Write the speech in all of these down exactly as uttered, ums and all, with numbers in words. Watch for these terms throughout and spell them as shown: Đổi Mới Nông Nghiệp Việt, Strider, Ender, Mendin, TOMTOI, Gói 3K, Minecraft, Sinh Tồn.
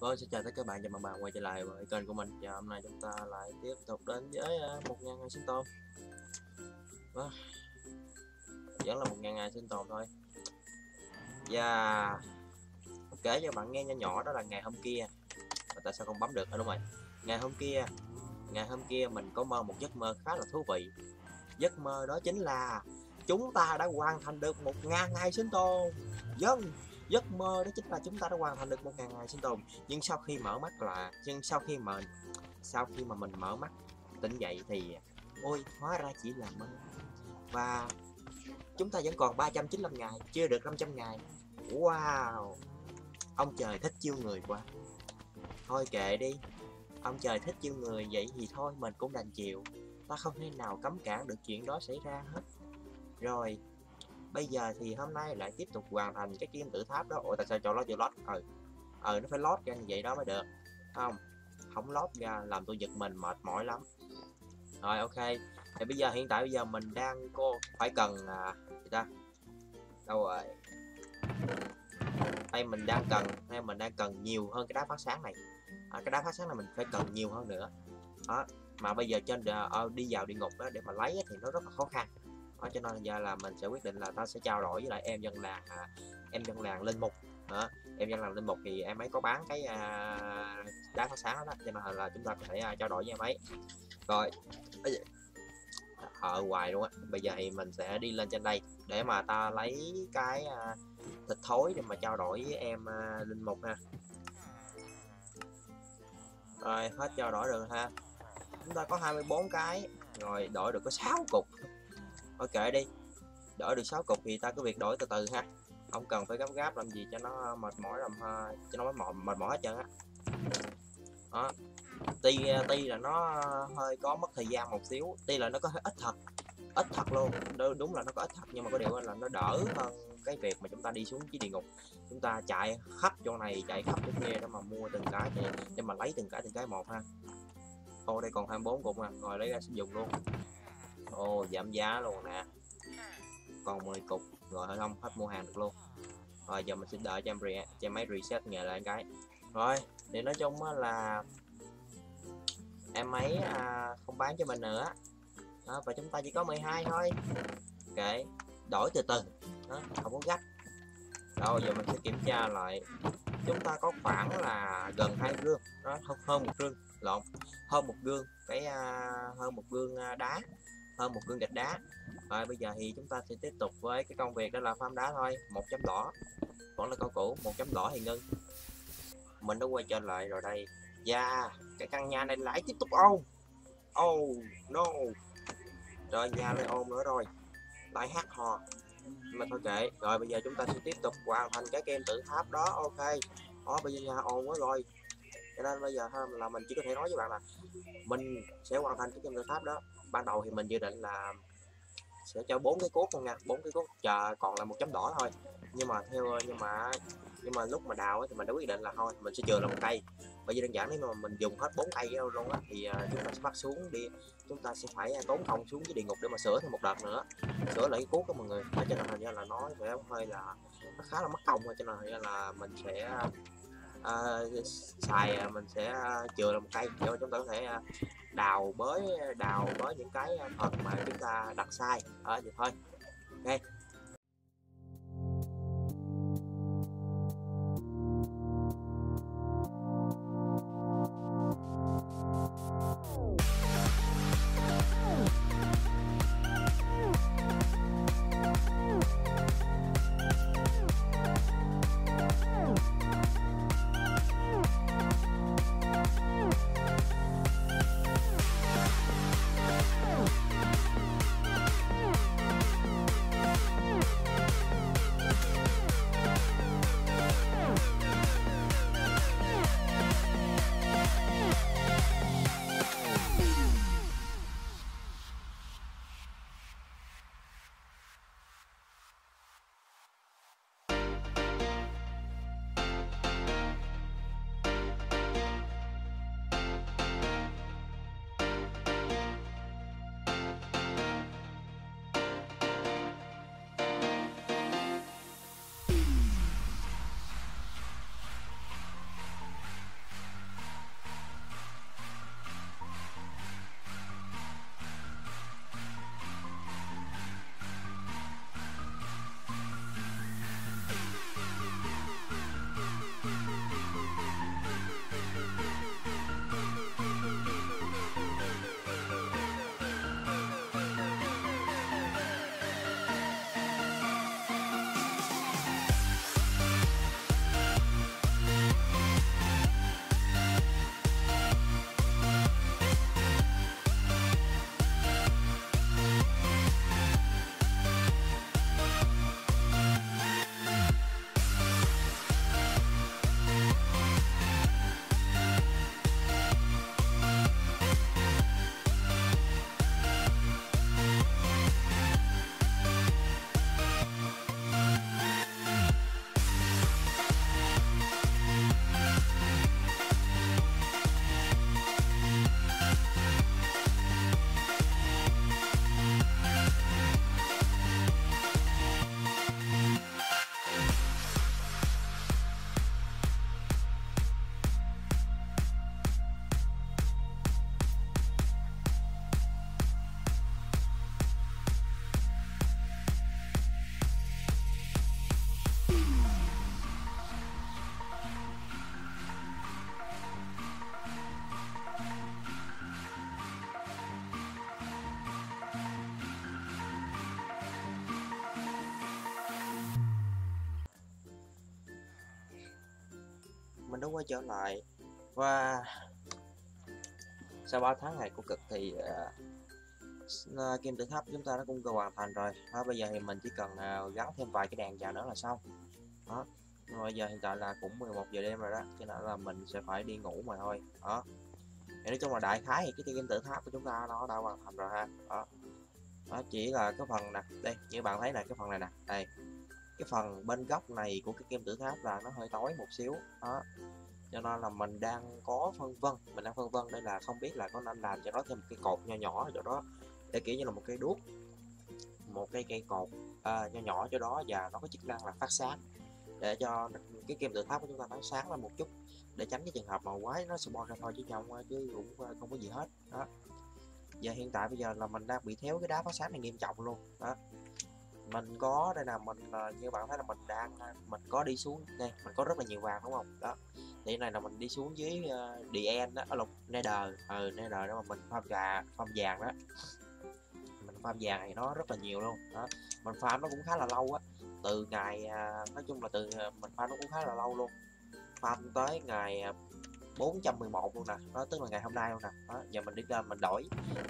Vâng, xin chào tất cả các bạn, chào mừng bạn quay trở lại với kênh của mình. Và hôm nay chúng ta lại tiếp tục đến với một ngàn ngày sinh tồn. Vâng, vẫn là một ngàn ngày sinh tồn thôi. Và kể cho bạn nghe nhỏ nhỏ đó là ngày hôm kia. Mà tại sao không bấm được? À, đúng rồi, ngày hôm kia ngày hôm kia mình có mơ một giấc mơ khá là thú vị. Giấc mơ đó chính là chúng ta đã hoàn thành được một ngàn ngày sinh tồn. Dân giấc mơ đó chính là chúng ta đã hoàn thành được một ngàn ngày sinh tồn. Nhưng sau khi mở mắt là nhưng sau khi mà sau khi mà mình mở mắt tỉnh dậy thì ôi, hóa ra chỉ là mơ. Và chúng ta vẫn còn ba trăm chín mươi lăm ngày, chưa được năm trăm ngày. Wow, ông trời thích chiêu người quá. Thôi kệ đi, ông trời thích chiêu người vậy thì thôi mình cũng đành chịu. Ta không thể nào cấm cản được chuyện đó xảy ra hết. Rồi bây giờ thì hôm nay lại tiếp tục hoàn thành cái kim tự tháp đó. Ủa tại sao cho lót vô lót? Ừ, ừ nó phải lót ra như vậy đó mới được. Không, không lót ra làm tôi giật mình mệt mỏi lắm. Rồi ok, thì bây giờ hiện tại bây giờ mình đang cô phải cần à, gì ta? Đâu rồi? Hay mình đang cần hay mình đang cần nhiều hơn cái đá phát sáng này. À, cái đá phát sáng này mình phải cần nhiều hơn nữa. Đó, mà bây giờ trên uh, đi vào địa ngục đó để mà lấy thì nó rất là khó khăn. Đó, cho nên giờ là mình sẽ quyết định là ta sẽ trao đổi với lại em dân làng à, em dân làng linh mục hả? Em dân làng linh mục thì em ấy có bán cái à, đá phát sáng đó, đó cho nên là chúng ta có thể à, trao đổi với em ấy. Rồi ở hoài luôn á. Bây giờ thì mình sẽ đi lên trên đây để mà ta lấy cái à, thịt thối để mà trao đổi với em à, linh mục ha. Rồi hết trao đổi được ha, chúng ta có hai mươi bốn cái rồi, đổi được có sáu cục. Thôi kệ đi, đổi được sáu cục thì ta cứ việc đổi từ từ ha, không cần phải gấp gáp làm gì cho nó mệt mỏi làm cho nó mệt mệt mỏi hết trơn á. Đó, tuy tuy là nó hơi có mất thời gian một xíu, tuy là nó có hơi ít thật ít thật luôn, đúng là nó có ít thật, nhưng mà có điều là nó đỡ hơn cái việc mà chúng ta đi xuống dưới địa ngục, chúng ta chạy khắp chỗ này chạy khắp chỗ kia để mà mua từng cái để mà lấy từng cái từng cái một ha. Ô đây còn hai mươi bốn cục mà, rồi lấy ra sử dụng luôn. Ồ, giảm giá luôn nè, còn mười cục rồi thôi, không hết mua hàng được luôn. Rồi giờ mình sẽ đợi cho em re cho máy reset nhờ lại cái. Rồi thì nói chung là em ấy à, không bán cho mình nữa đó, và chúng ta chỉ có mười hai thôi. Kệ, đổi từ từ đó, không có gắt. Rồi giờ mình sẽ kiểm tra lại, chúng ta có khoảng là gần hai rương đó, hơn một rương lộn hơn một rương cái à, hơn một rương đá hơn một gương gạch đá. Rồi bây giờ thì chúng ta sẽ tiếp tục với cái công việc đó là farm đá thôi. Một chấm đỏ vẫn là câu cũ, một chấm đỏ thì ngưng. Mình đã quay trở lại rồi đây. Và yeah, cái căn nhà này lại tiếp tục ôm. Oh no, rồi nhà lại ôm nữa rồi, lại hát hò mà thôi kệ. Rồi bây giờ chúng ta sẽ tiếp tục hoàn thành cái kim tự tháp đó. Ok, đó bây giờ nhà ôm quá rồi, cho nên bây giờ là mình chỉ có thể nói với bạn là mình sẽ hoàn thành cái kim tự tháp đó. Ban đầu thì mình dự định là sẽ cho bốn cái cốt không nha, bốn cái cốt chờ còn là một chấm đỏ thôi, nhưng mà theo nhưng mà nhưng mà lúc mà đào ấy, thì mình đã quyết định là thôi mình sẽ chừa là một cây. Bởi vì đơn giản nếu mà mình dùng hết bốn cây đâu luôn á thì chúng ta sẽ bắt xuống đi, chúng ta sẽ phải tốn công xuống dưới địa ngục để mà sửa thêm một đợt nữa, sửa lại cái cốt đó mọi người. Và cho nên là, là nó sẽ hơi là nó khá là mất công, cho nên là mình sẽ uh, xài mình sẽ chừa là một cây để chúng ta có thể uh, đào bới đào bới những cái phần mà chúng ta đặt sai ở vậy thôi. Ok, mình đã quay trở lại. Và sau ba tháng này của cực thì uh, kim tự tháp chúng ta đã cũng hoàn thành rồi. À, bây giờ thì mình chỉ cần uh, gắn thêm vài cái đèn vào nữa là xong. Đó. Bây giờ hiện tại là cũng mười một giờ đêm rồi đó, cho nên là mình sẽ phải đi ngủ mà thôi. Đó. Nói chung là đại khái thì cái kim tự tháp của chúng ta nó đã hoàn thành rồi ha. Đó. Đó chỉ là cái phần nè, đây như bạn thấy là cái phần này nè, đây cái phần bên góc này của cái kim tự tháp là nó hơi tối một xíu đó, cho nên là mình đang có phân vân, mình đang phân vân đây là không biết là có nên làm cho nó thêm một cái cột nho nhỏ ở chỗ đó để kiểu như là một cái đuốc, một cái cây cột à, nho nhỏ cho đó, và nó có chức năng là phát sáng để cho cái kim tự tháp của chúng ta nó sáng lên một chút để tránh cái trường hợp mà quái nó spawn ra thôi, chứ không chứ cũng không có gì hết đó. Giờ hiện tại bây giờ là mình đang bị thiếu cái đá phát sáng này nghiêm trọng luôn đó. Mình có đây là mình như bạn thấy là mình đang mình có đi xuống đây, mình có rất là nhiều vàng đúng không đó, thì này là mình đi xuống dưới uh, Dn đó, ở lục Nether, ừ Nether đó, mà mình farm gà farm vàng đó, mình farm vàng thì nó rất là nhiều luôn đó. Mình farm nó cũng khá là lâu á, từ ngày uh, nói chung là từ uh, mình farm nó cũng khá là lâu luôn, farm tới ngày uh, bốn trăm mười một luôn nè, đó tức là ngày hôm nay luôn nè. Đó, giờ mình đi lên mình đổi,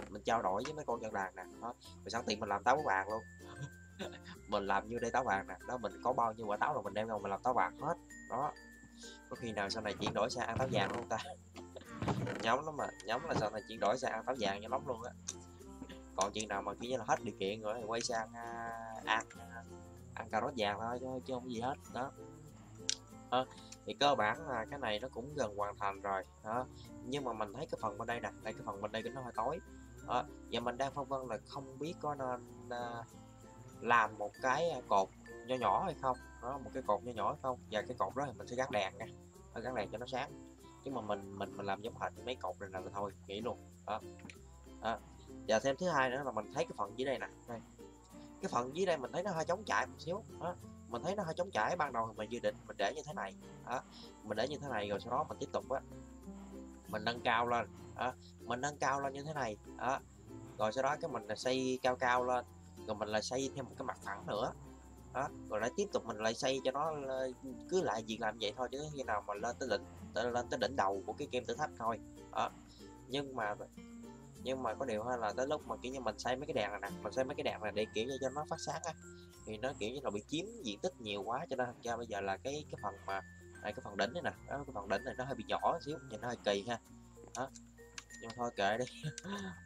mình trao đổi với mấy con dân làng nè, đó, mình sẵn tiện mình làm táo vàng luôn. Mình làm như đây táo vàng nè, đó mình có bao nhiêu quả táo là mình đem ra mình làm táo vàng hết, đó. Có khi nào sau này chuyển đổi sang ăn táo vàng luôn ta? Nhóm lắm mà, nhóm là sau này chuyển đổi sang ăn táo vàng nhóm lắm luôn á. Còn chuyện nào mà kiểu như là hết điều kiện rồi thì quay sang uh, ăn ăn cà rốt vàng thôi, chứ, chứ không có gì hết đó. À, thì cơ bản là cái này nó cũng gần hoàn thành rồi đó, nhưng mà mình thấy cái phần bên đây nè, đây cái phần bên đây nó hơi tối đó. Và mình đang phân vân là không biết có nên uh, làm một cái cột nho nhỏ hay không đó, một cái cột nho nhỏ hay không, và cái cột đó thì mình sẽ gắn đèn nha, gắn đèn cho nó sáng, nhưng mà mình mình mình làm giống hệt mấy cột này là thôi nghỉ luôn đó. Đó. Và thêm thứ hai nữa là mình thấy cái phần dưới đây nè, đây cái phần dưới đây mình thấy nó hơi trống trải một xíu đó, mình thấy nó hơi trống trải. Ban đầu thì mình dự định mình để như thế này đó, mình để như thế này rồi sau đó mình tiếp tục á, mình nâng cao lên đó, mình nâng cao lên như thế này đó, rồi sau đó cái mình là xây cao cao lên, rồi mình lại xây thêm một cái mặt phẳng nữa đó, rồi lại tiếp tục mình lại xây cho nó cứ lại việc làm vậy thôi, chứ khi nào mà lên tới đỉnh lên tới đỉnh đầu của cái kim tự tháp thôi đó. Nhưng mà nhưng mà có điều hay là tới lúc mà kiểu như mình xây mấy cái đèn này nè, mình xây mấy cái đèn này để kiểu như cho nó phát sáng á, thì nó kiểu như là bị chiếm diện tích nhiều quá, cho nên thành ra bây giờ là cái cái phần mà này, cái phần đỉnh này nè đó, cái phần đỉnh này nó hơi bị nhỏ xíu, nhìn nó hơi kỳ ha đó. Nhưng mà thôi kệ đi.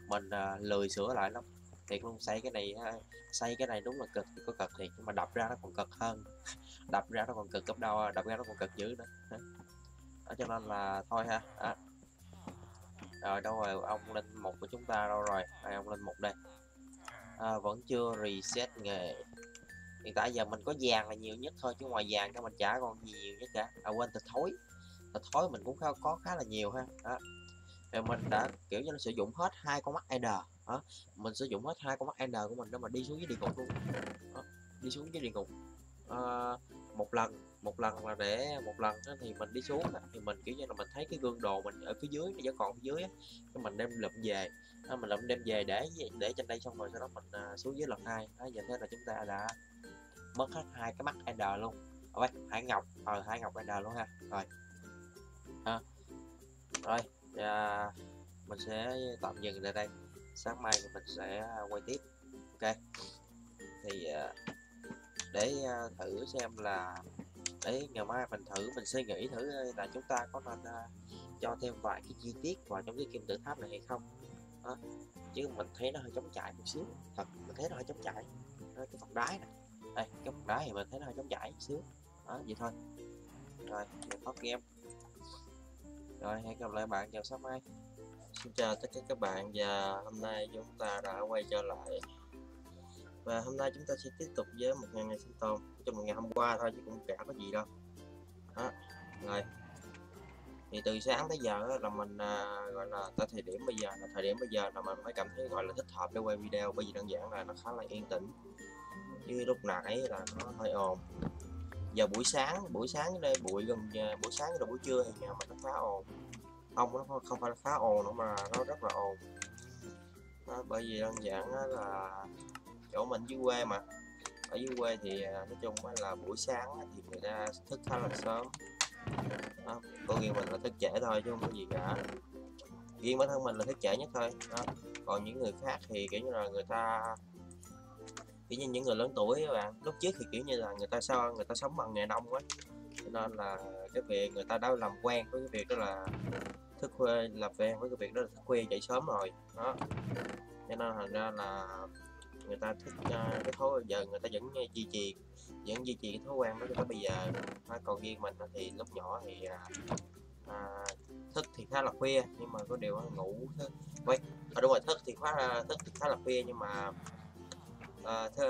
Mình à, lười sửa lại lắm thiệt luôn, xây cái này xây cái này đúng là cực thì có cực thiệt, nhưng mà đập ra nó còn cực hơn. Đập ra nó còn cực gấp đôi, đập ra nó còn cực dữ nữa đó, cho nên là thôi ha đó. Rồi đâu rồi ông Linh Mục của chúng ta đâu rồi, đây, ông Linh Mục đây à, vẫn chưa reset nghề. Hiện tại giờ mình có vàng là nhiều nhất thôi, chứ ngoài vàng cho mình chả còn gì nhiều nhất cả. À quên, thịt thối thịt thối mình cũng có khá là nhiều ha đó. Rồi mình đã kiểu như nó sử dụng hết hai con mắt Ender đó, mình sử dụng hết hai con mắt Ender của mình để mà đi xuống dưới địa ngục luôn đó. Đi xuống dưới địa ngục à, một lần một lần là để một lần thì mình đi xuống thì mình kiểu như là mình thấy cái gương đồ mình ở phía dưới nó vẫn còn phía dưới á, mình đem lượm về đó, mình lượm đem về để để trên đây, xong rồi sau đó mình xuống dưới lần hai đó. Giờ thế là chúng ta đã mất hết hai cái mắt Ender luôn rồi, hai ngọc ờ hai ngọc Ender luôn ha. Rồi à, rồi à, mình sẽ tạm dừng tại đây, sáng mai thì mình sẽ quay tiếp. Ok thì à, để à, thử xem là đấy, ngày mai mình thử mình suy nghĩ thử là chúng ta có nên uh, cho thêm vài cái chi tiết vào trong cái kim tự tháp này hay không đó. Chứ mình thấy nó hơi chống chải một xíu, thật mình thấy nó hơi chống chải đó, cái phần đáy này đây, cái phần đáy thì mình thấy nó hơi chống chải một xíu đó, vậy thôi. Rồi mình thoát game rồi, hẹn gặp lại bạn vào sáng mai. Xin chào tất cả các bạn, và hôm nay chúng ta đã quay trở lại. Và hôm nay chúng ta sẽ tiếp tục với một ngày ngày sinh tồn, cho một ngày hôm qua thôi chứ cũng chả có gì đâu đó. Rồi thì từ sáng tới giờ là mình à, gọi là tới thời điểm bây giờ là thời điểm bây giờ là mình phải cảm thấy gọi là thích hợp để quay video, bởi vì đơn giản là nó khá là yên tĩnh, chứ lúc nãy là nó hơi ồn. Giờ buổi sáng buổi sáng đây buổi gần buổi sáng là buổi trưa thì nhà mình nó khá ồn, không nó không phải là khá ồn nữa mà nó rất là ồn đó, bởi vì đơn giản là chỗ mình dưới quê mà. Ở dưới quê thì nói chung là buổi sáng thì người ta thức khá là sớm. đó. Con riêng mình là thức trễ thôi chứ không có gì cả, riêng bản thân mình là thức trễ nhất thôi đó. Còn những người khác thì kiểu như là người ta kiểu như những người lớn tuổi các bạn, lúc trước thì kiểu như là người ta sao người ta sống bằng nghề nông quá, cho nên là cái việc người ta đã làm quen với cái việc đó là thức khuya, làm quen với cái việc đó là thức khuya dậy sớm rồi đó, cho nên thành ra là người ta thích uh, cái thói giờ người ta vẫn uh, duy trì vẫn duy trì cái thói quen đó cho tới bây giờ. Còn riêng mình thì lúc nhỏ thì uh, uh, thức thì khá là khuya, nhưng mà có điều ngủ thức quay à, đúng rồi, thức thì khá thức thì khá là khuya, nhưng mà uh, th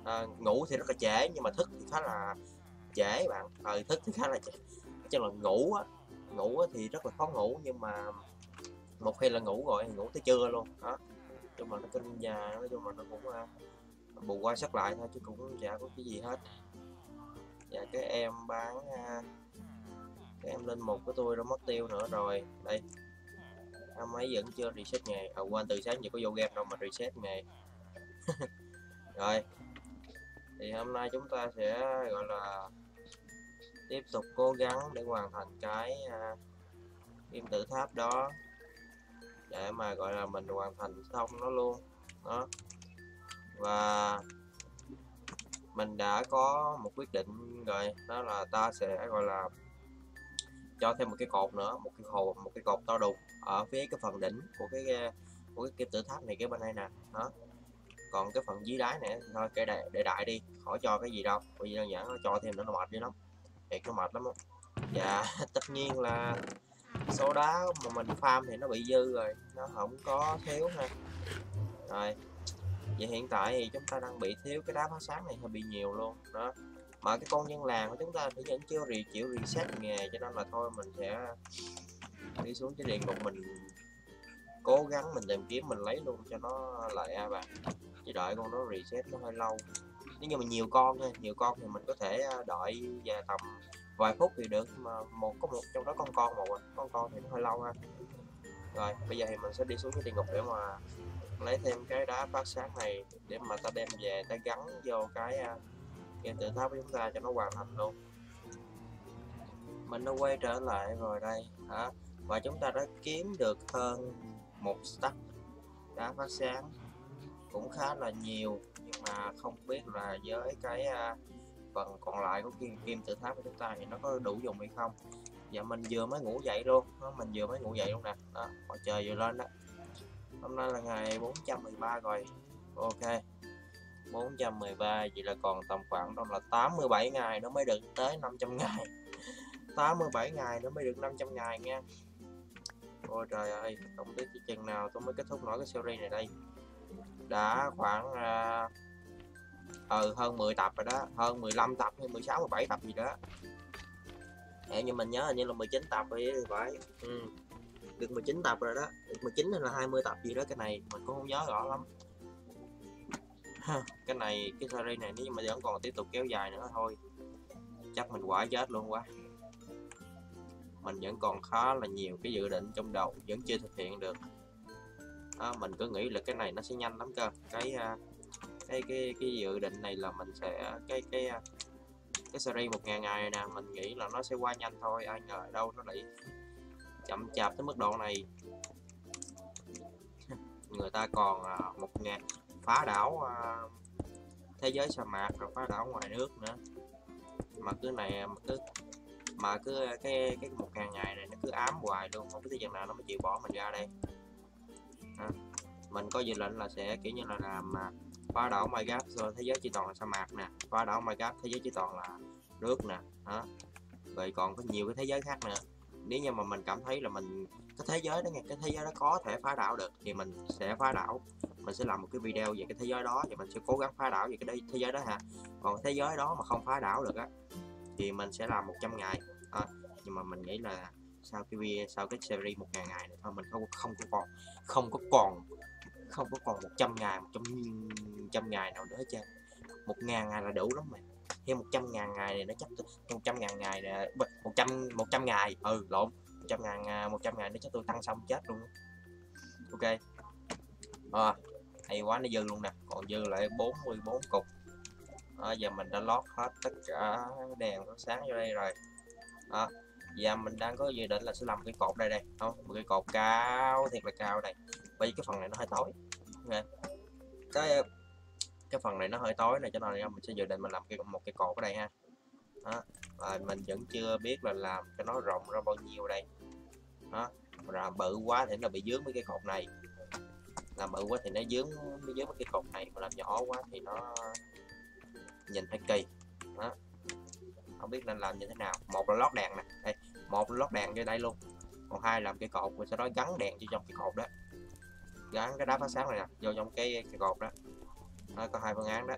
uh, ngủ thì rất là trễ, nhưng mà thức thì khá là trễ bạn ơi, à, thức thì khá là trễ cho là ngủ á, ngủ á thì rất là khó ngủ, nhưng mà một khi là ngủ rồi ngủ tới trưa luôn đó. Chung mà nó kinh nhà, nói chung mà nó cũng uh, bù qua sắp lại thôi chứ cũng chả có cái gì hết. Dạ cái em bán uh, cái em lên một của tôi đã mất tiêu nữa rồi đây, em ấy vẫn chưa reset nghề à, quên, từ sáng giờ có vô game đâu mà reset nghề. Rồi thì hôm nay chúng ta sẽ gọi là tiếp tục cố gắng để hoàn thành cái uh, kim tự tháp đó, để mà gọi là mình hoàn thành xong nó luôn đó. Và mình đã có một quyết định rồi, đó là ta sẽ gọi là cho thêm một cái cột nữa, một cái cột một cái cột to đùng ở phía cái phần đỉnh của cái của cái kim tự tháp này, cái bên đây nè đó. Còn cái phần dưới đáy này thì thôi cái đại để đại đi, khỏi cho cái gì đâu, bởi vì đơn giản nó cho thêm nữa nó mệt đi lắm, thiệt nó mệt lắm đó. Dạ tất nhiên là số đá mà mình farm thì nó bị dư rồi, nó không có thiếu ha. Rồi vậy hiện tại thì chúng ta đang bị thiếu cái đá phá sáng này hơi bị nhiều luôn đó, mà cái con dân làng của chúng ta thì vẫn chưa rì chịu reset nghề, cho nên là thôi mình sẽ đi xuống cái điện một mình cố gắng mình tìm kiếm mình lấy luôn cho nó lại à bạn, chứ đợi con nó reset nó hơi lâu. Nếu như mà nhiều con thôi, nhiều con thì mình có thể đợi về tầm vài phút thì được, mà một có một trong đó con con một con con thì nó hơi lâu ha. Rồi bây giờ thì mình sẽ đi xuống cái địa ngục để mà lấy thêm cái đá phát sáng này để mà ta đem về ta gắn vô cái game tự tháp của chúng ta cho nó hoàn thành luôn. Mình đã quay trở lại rồi đây hả, và chúng ta đã kiếm được hơn một stack đá phát sáng cũng khá là nhiều, nhưng mà không biết là với cái phần còn lại của kim, kim tự tháp của chúng ta thì nó có đủ dùng hay không. Dạ mình vừa mới ngủ dậy luôn đó, mình vừa mới ngủ dậy luôn nè đó, mặt trời vừa lên đó. Hôm nay là ngày bốn trăm mười ba rồi, ok bốn trăm mười ba, vậy là còn tầm khoảng đó là tám mươi bảy ngày nó mới được tới năm trăm ngày. tám mươi bảy ngày nó mới được năm trăm ngày nha. Ôi trời ơi, không biết cái chừng nào tôi mới kết thúc nổi cái series này đây. Đã khoảng uh, ừ, hơn mười tập rồi đó, hơn mười lăm tập hay mười sáu mười bảy tập gì đó. Để như mình nhớ hình như là mười chín tập rồi phải. Ừ. Được mười chín tập rồi đó, được mười chín hay là hai mươi tập gì đó, cái này mình cũng không nhớ rõ lắm. Cái này cái series này nếu mà vẫn còn tiếp tục kéo dài nữa thôi chắc mình quả chết luôn quá. Mình vẫn còn khá là nhiều cái dự định trong đầu vẫn chưa thực hiện được. À, mình cứ nghĩ là cái này nó sẽ nhanh lắm cơ. Cái uh, Cái, cái cái dự định này là mình sẽ cái cái cái series một ngàn ngày nè, mình nghĩ là nó sẽ qua nhanh thôi, ai ngờ đâu nó lại chậm chạp tới mức độ này. Người ta còn một ngàn phá đảo thế giới sa mạc rồi phá đảo ngoài nước nữa, mà cứ này mà cứ mà cứ cái cái một ngàn ngày này nó cứ ám hoài luôn, không biết tới chừng nào nó mới chịu bỏ mình ra đây. À, mình có dự định là sẽ kiểu như là làm phá đảo Minecraft rồi thế giới chỉ toàn là sa mạc nè, phá đảo Minecraft thế giới chỉ toàn là nước nè đó. Rồi còn có nhiều cái thế giới khác nữa, nếu như mà mình cảm thấy là mình cái thế giới đó nghe cái thế giới đó có thể phá đảo được thì mình sẽ phá đảo, mình sẽ làm một cái video về cái thế giới đó, thì mình sẽ cố gắng phá đảo về cái thế giới đó ha. Còn thế giới đó mà không phá đảo được á thì mình sẽ làm một trăm ngày đó. Nhưng mà mình nghĩ là sau cái video sau cái series một ngàn ngày này thôi mình không không có còn không có còn không có còn một trăm ngày một trăm ngày nào nữa hết trơn. Một ngàn ngày là đủ lắm mày, thêm một trăm ngàn ngày này nó chắc tôi một trăm ngàn ngày này, một trăm một trăm ngày ừ lộn một trăm ngàn một trăm ngày nó chắc tôi tăng xong chết luôn. Ok à, hay quá, nó dư luôn nè, còn dư lại bốn mươi bốn cục. À, giờ mình đã lót hết tất cả đèn sáng vô đây rồi. Đó, và mình đang có dự định là sẽ làm cái cột đây đây, không, một cái cột cao thiệt là cao đây. Bởi vì cái phần này nó hơi tối. Okay. Cái cái phần này nó hơi tối này, cho nên mình sẽ dự định mình làm cái một cái cột ở đây ha. Đó, và mình vẫn chưa biết là làm cho nó rộng ra bao nhiêu đây. Đó, là bự quá thì nó bị dướng với cái cột này. Làm bự quá thì nó dướng nó dướng với cái cột này, mà làm nhỏ quá thì nó nhìn thấy kỳ. Đó, không biết nên làm như thế nào. Một là lót đèn nè, đây, một là lót đèn cho đây luôn. Còn hai làm cái cột rồi sau đó gắn đèn vô trong cái cột đó, gắn cái đá phát sáng này nè vô trong cái, cái cột đó. Đó, có hai phương án đó,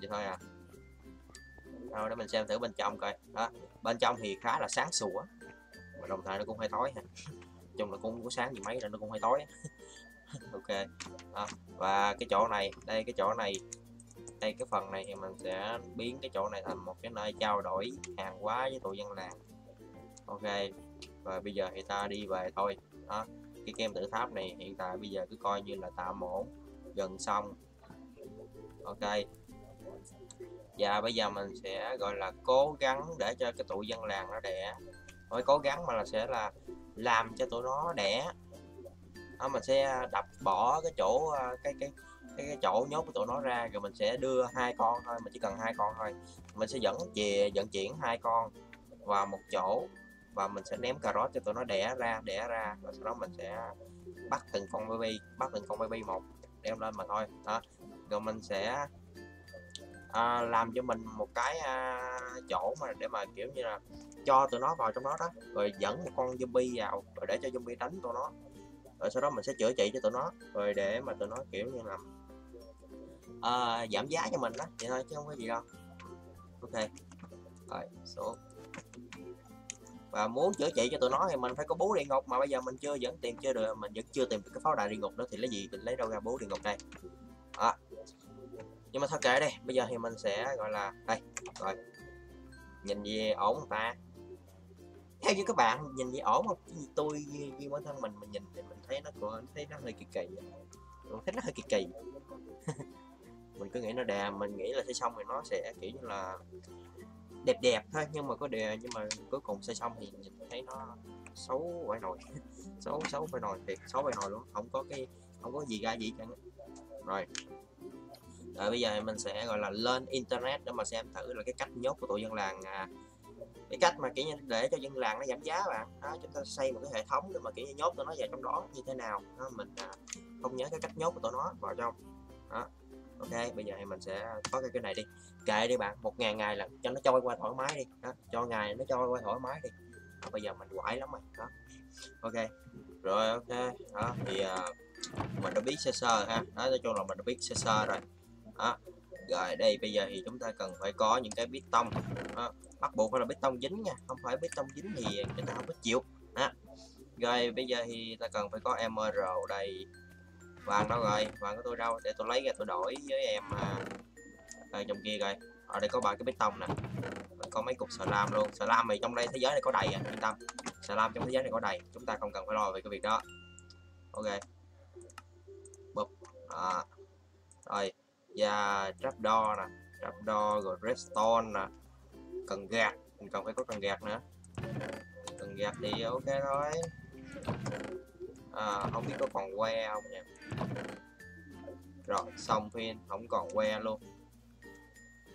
vậy thôi à. Rồi để mình xem thử bên trong coi. Đó, bên trong thì khá là sáng sủa, mà đồng thời nó cũng hơi tối ha. Chung là cũng không có sáng gì mấy, là nó cũng hơi tối. Ok. Đó, và cái chỗ này, đây cái chỗ này, đây cái phần này thì mình sẽ biến cái chỗ này thành một cái nơi trao đổi hàng hóa với tụi dân làng. Ok. Và bây giờ thì ta đi về thôi. Đó, cái game tự tháp này hiện tại bây giờ cứ coi như là tạm ổn, gần xong. Ok. Và bây giờ mình sẽ gọi là cố gắng để cho cái tụi dân làng nó đẻ. Mới cố gắng mà là sẽ là làm cho tụi nó đẻ. Đó, mình sẽ đập bỏ cái chỗ cái cái cái, cái chỗ nhốt của tụi nó ra, rồi mình sẽ đưa hai con thôi, mình chỉ cần hai con thôi. Mình sẽ dẫn chìa vận chuyển hai con vào một chỗ và mình sẽ ném cà rốt cho tụi nó đẻ ra, đẻ ra rồi sau đó mình sẽ bắt từng con baby, bắt từng con baby một đem lên mà thôi. Đó, rồi mình sẽ à, làm cho mình một cái à, chỗ mà để mà kiểu như là cho tụi nó vào trong đó đó, rồi dẫn một con zombie vào rồi để cho zombie đánh tụi nó, rồi sau đó mình sẽ chữa trị cho tụi nó, rồi để mà tụi nó kiểu như là à, giảm giá cho mình đó, vậy thôi chứ không có gì đâu. Ok, rồi số. Và muốn chữa trị cho tụi nó thì mình phải có búa địa ngục, mà bây giờ mình chưa vẫn tìm chưa được, mình vẫn chưa tìm được cái pháo đài địa ngục đó, thì lấy gì mình lấy đâu ra búa địa ngục đây. Đó, nhưng mà thôi kệ đây, bây giờ thì mình sẽ gọi là đây rồi, nhìn gì ổn không ta? Theo như các bạn nhìn gì ổn không? Tôi như bản thân mình mình nhìn thì mình thấy nó còn thấy nó hơi kỳ kỳ, mình thấy nó hơi kỳ kỳ. Mình cứ nghĩ nó đè, mình nghĩ là xây xong thì nó sẽ kiểu như là đẹp đẹp thôi, nhưng mà có đè, nhưng mà cuối cùng xây xong thì nhìn thấy nó xấu phải nồi, xấu xấu phải nồi thiệt, xấu phải nồi luôn, không có cái không có gì ra gì cả. Rồi. Rồi bây giờ thì mình sẽ gọi là lên internet để mà xem thử là cái cách nhốt của tụi dân làng, à, cái cách mà kiểu như để cho dân làng nó giảm giá bạn. Đó, chúng ta xây một cái hệ thống để mà kiểu như nhốt tụi nó vào trong đó như thế nào. Đó, mình à, không nhớ cái cách nhốt của tụi nó vào trong. Đó. Ok, bây giờ thì mình sẽ có cái cái này đi, kệ đi bạn, một ngàn ngày là cho nó trôi qua thoải mái đi. Đó, cho ngày nó trôi qua thoải mái đi. Đó, bây giờ mình quải lắm rồi. Đó. Ok, rồi ok. Đó, thì à, mình đã biết sơ sơ ha. Nói chung là mình đã biết sơ sơ rồi. Đó. Rồi đây bây giờ thì chúng ta cần phải có những cái bê tông, đó, bắt buộc phải là bê tông dính nha, không phải bê tông dính thì người ta không có chịu. Đó. Rồi bây giờ thì ta cần phải có emerald đây, vàng đó rồi, vàng của tôi đâu, để tôi lấy ra tôi đổi với em à, trong kia rồi. Ở đây có ba cái bê tông nè, có mấy cục slime luôn, slime thì trong đây thế giới này có đầy à, yên tâm, slime trong thế giới này có đầy, chúng ta không cần phải lo về cái việc đó. Ok, bụp, à, rồi. Và trapdoor nè, trapdoor rồi redstone nè, cần gạt, mình cần phải có cần gạt nữa, cần gạt thì ok thôi. À, không biết có còn que không nha. Rồi xong phim, không còn que luôn.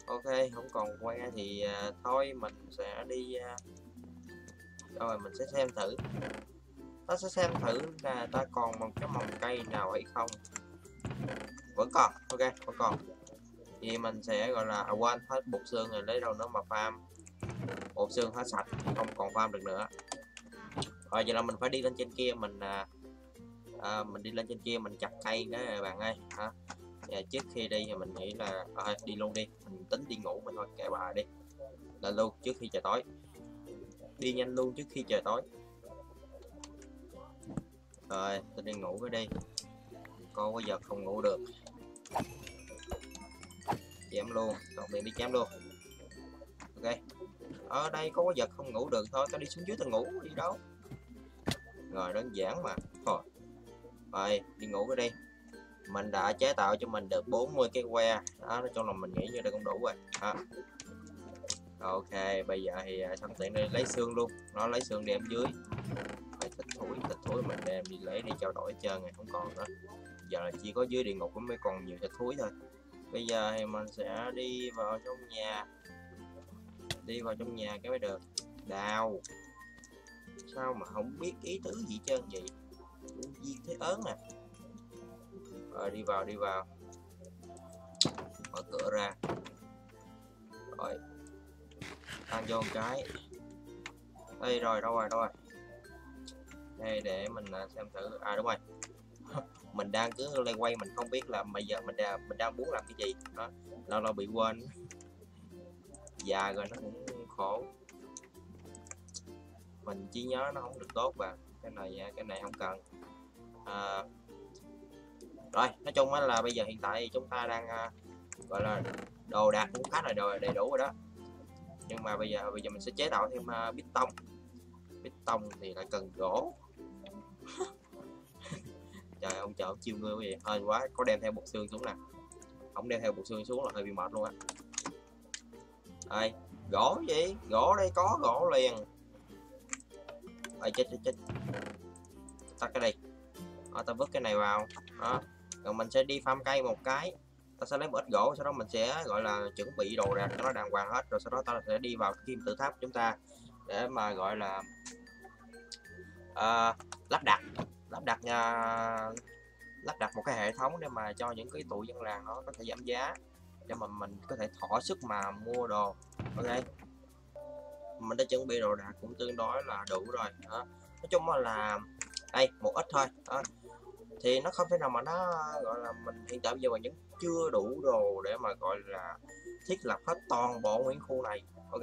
Ok, không còn que thì uh, thôi mình sẽ đi uh, rồi mình sẽ xem thử, ta sẽ xem thử là ta còn một cái mồng cây nào hay không. Vẫn còn, ok, vẫn còn. Thì mình sẽ gọi là à, quên hết bột xương rồi, lấy đâu nữa mà farm. Bột xương hết sạch, không còn farm được nữa. Rồi vậy là mình phải đi lên trên kia, mình à, à, mình đi lên trên kia mình chặt cây cái bạn ơi. Hả? Và trước khi đi thì mình nghĩ là à, đi luôn đi, mình tính đi ngủ mình thôi, kệ bà đi. Lên luôn trước khi trời tối. Đi nhanh luôn trước khi trời tối. Rồi, tôi đi ngủ cái đi. Có bây giờ không ngủ được, chém luôn, còn mình đi chém luôn. Ok, ở đây có bây giờ không ngủ được thôi, tao đi xuống dưới tao ngủ đi đâu. Rồi đơn giản mà, thôi. Rồi đi ngủ cái đi. Mình đã chế tạo cho mình được bốn mươi cái que, đó nói chung là mình nghĩ như đây cũng đủ rồi. À. Ok, bây giờ thì sẵn tiện đi lấy xương luôn, nó lấy xương đem dưới. Phải thịt thối, thịt thối mình đem đi lấy đi trao đổi chơi ngày không còn nữa. Giờ là chỉ có dưới địa ngục mới còn nhiều thịt thối thôi. Bây giờ thì mình sẽ đi vào trong nhà, đi vào trong nhà cái mới được. Đào, sao mà không biết ý tứ gì trơn vậy? Gì thế ớn nè. Rồi đi vào, đi vào, mở cửa ra, rồi ăn vô một cái. Đây rồi, đâu rồi, đâu rồi. Đây để mình xem thử. À đúng rồi. Mình đang cứ lay quay, mình không biết là bây giờ mình đang mình đang muốn làm cái gì đó, lâu lâu bị quên. Già rồi nó cũng khổ, mình trí nhớ nó không được tốt và cái này cái này không cần. À, rồi nói chung là bây giờ hiện tại chúng ta đang uh, gọi là đồ đạc cũng khá là đồ đầy đủ rồi đó, nhưng mà bây giờ bây giờ mình sẽ chế tạo thêm uh, bít tông. Bít tông thì lại cần gỗ. Trời, ông chợ chiêu ngươi vậy, hơi quá. Có đem theo bột xương xuống nè, không đem theo bột xương xuống là hơi bị mệt luôn á. Đây gỗ gì, gỗ đây, có gỗ liền. Ê, chết chết chết, tắt cái đi. Ờ, ta vứt cái này vào đó. Rồi mình sẽ đi farm cây một cái, ta sẽ lấy một ít gỗ, sau đó mình sẽ gọi là chuẩn bị đồ đạc cho nó đàng hoàng hết, rồi sau đó ta sẽ đi vào kim tự tháp chúng ta để mà gọi là uh, lắp đặt lắp đặt uh, lắp đặt một cái hệ thống để mà cho những cái tụi dân làng nó có thể giảm giá để mà mình có thể thỏa sức mà mua đồ. Ok, mình đã chuẩn bị đồ đạc cũng tương đối là đủ rồi đó. Nói chung là đây một ít thôi đó. Thì nó không thể nào mà nó gọi là mình hiện tại bây giờ mình vẫn chưa đủ đồ để mà gọi là thiết lập hết toàn bộ nguyên khu này. Ok,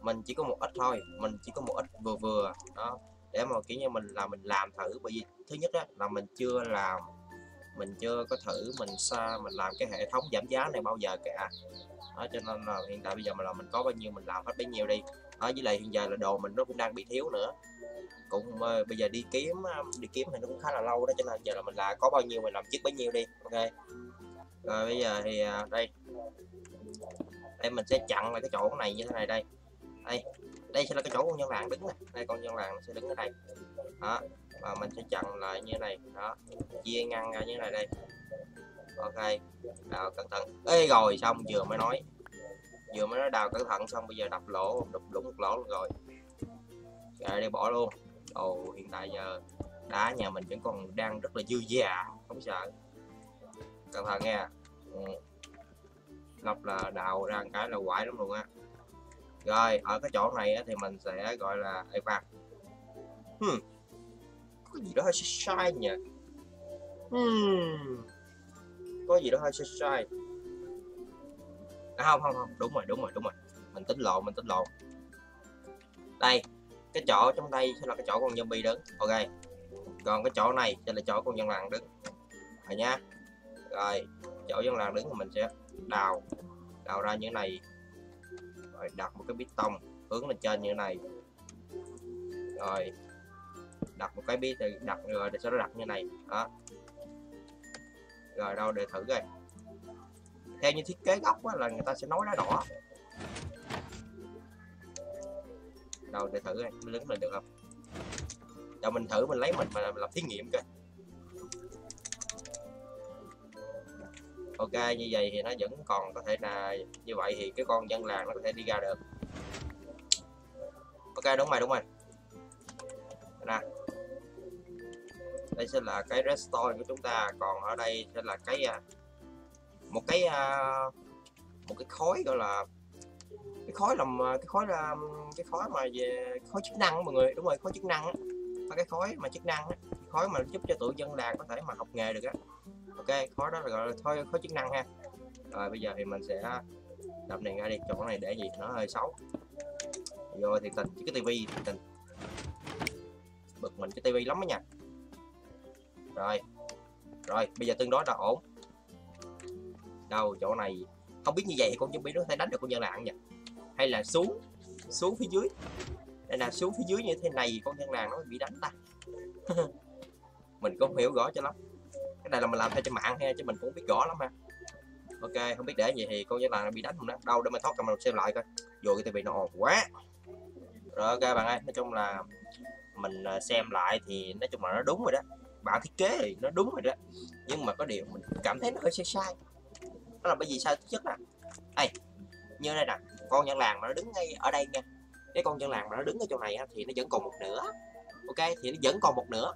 mình chỉ có một ít thôi, mình chỉ có một ít vừa vừa đó để mà kiểu như mình là mình làm thử. Bởi vì thứ nhất đó, là mình chưa làm, mình chưa có thử mình xa mình làm cái hệ thống giảm giá này bao giờ cả đó, cho nên là hiện tại bây giờ mà là mình có bao nhiêu mình làm hết bấy nhiêu đi đó. Với lại hiện giờ là đồ mình nó cũng đang bị thiếu nữa, cũng uh, bây giờ đi kiếm đi kiếm thì nó cũng khá là lâu đó, cho nên giờ là mình là có bao nhiêu mình làm trước bấy nhiêu đi. Ok, rồi bây giờ thì uh, đây đây mình sẽ chặn lại cái chỗ này như thế này. Đây đây đây sẽ là cái chỗ con nhân làng đứng này. Đây con nhân làng sẽ đứng ở đây đó, và mình sẽ chặn lại như này đó, chia ngăn ra như này đây. Ok, đào cẩn thận. Ê rồi xong, vừa mới nói vừa mới nói đào cẩn thận xong, bây giờ đập lỗ đập đúng một lỗ rồi. Rồi đi bỏ luôn. Ồ, hiện tại giờ đá nhà mình vẫn còn đang rất là dư dả, không sợ, cẩn thận nha. Ừ. Lọc là đào ra cái là quải lắm luôn á. Rồi ở cái chỗ này á, thì mình sẽ gọi là ê pha hmm. có gì đó hơi sai nhỉ. hmm. Có gì đó hơi sai. À, không không không đúng rồi đúng rồi đúng rồi mình tính lộn mình tính lộn đây cái chỗ trong đây sẽ là cái chỗ con zombie đứng. Ok, còn cái chỗ này sẽ là chỗ con dân làng đứng rồi nha. Rồi chỗ dân làng đứng thì mình sẽ đào đào ra như thế này, rồi đặt một cái bít tông hướng lên trên như thế này, rồi đặt một cái bít đặt rồi để cho nó đặt như này đó. Rồi đâu để thử coi. Theo như thiết kế góc á, là người ta sẽ nói đá đỏ. Đâu để thử này, lấn lên được không? Cho mình thử, mình lấy mình mà làm thí nghiệm kìa. Ok, như vậy thì nó vẫn còn có thể là như vậy thì cái con dân làng nó có thể đi ra được. Ok, đúng rồi, đúng rồi. Nè, đây sẽ là cái redstone của chúng ta, còn ở đây sẽ là cái một cái một cái khối gọi là cái khói làm cái khói là cái khói mà về khói chức năng mọi người. Đúng rồi, khói chức năng á, cái khói mà chức năng á, khói mà giúp cho tụi dân làng có thể mà học nghề được á. Ok, khói đó là gọi là khói, khói chức năng ha. Rồi bây giờ thì mình sẽ đập này ra đi, chỗ này để gì nó hơi xấu. Rồi thiệt tình chứ cái tivi thiệt tình bực mình cái tivi lắm đó nha. Rồi rồi bây giờ tương đối là ổn. Đâu chỗ này không biết như vậy con zombie nó có thể đánh được con dân làng nha, hay là xuống xuống phía dưới. Đây là xuống phía dưới như thế này con dân làng nó bị đánh ta. Mình cũng không hiểu rõ cho lắm, cái này là mình làm theo trên mạng ha, chứ mình cũng không biết rõ lắm ha. Ok, không biết để gì thì con nhân là bị đánh không đó. Đâu để mình thoát cầm mình xem lại coi. Dù cái tê vê nó ồn quá. Rồi ok bạn ơi, nói chung là mình xem lại thì nói chung là nó đúng rồi đó. Bạn thiết kế thì nó đúng rồi đó. Nhưng mà có điều mình cảm thấy nó hơi sai sai. Đó là bởi vì sao? Thứ nhất là ê, như đây nè, con nhân làng mà nó đứng ngay ở đây nha. Cái con nhân làng mà nó đứng ở chỗ này thì nó vẫn còn một nửa. Ok, thì nó vẫn còn một nửa.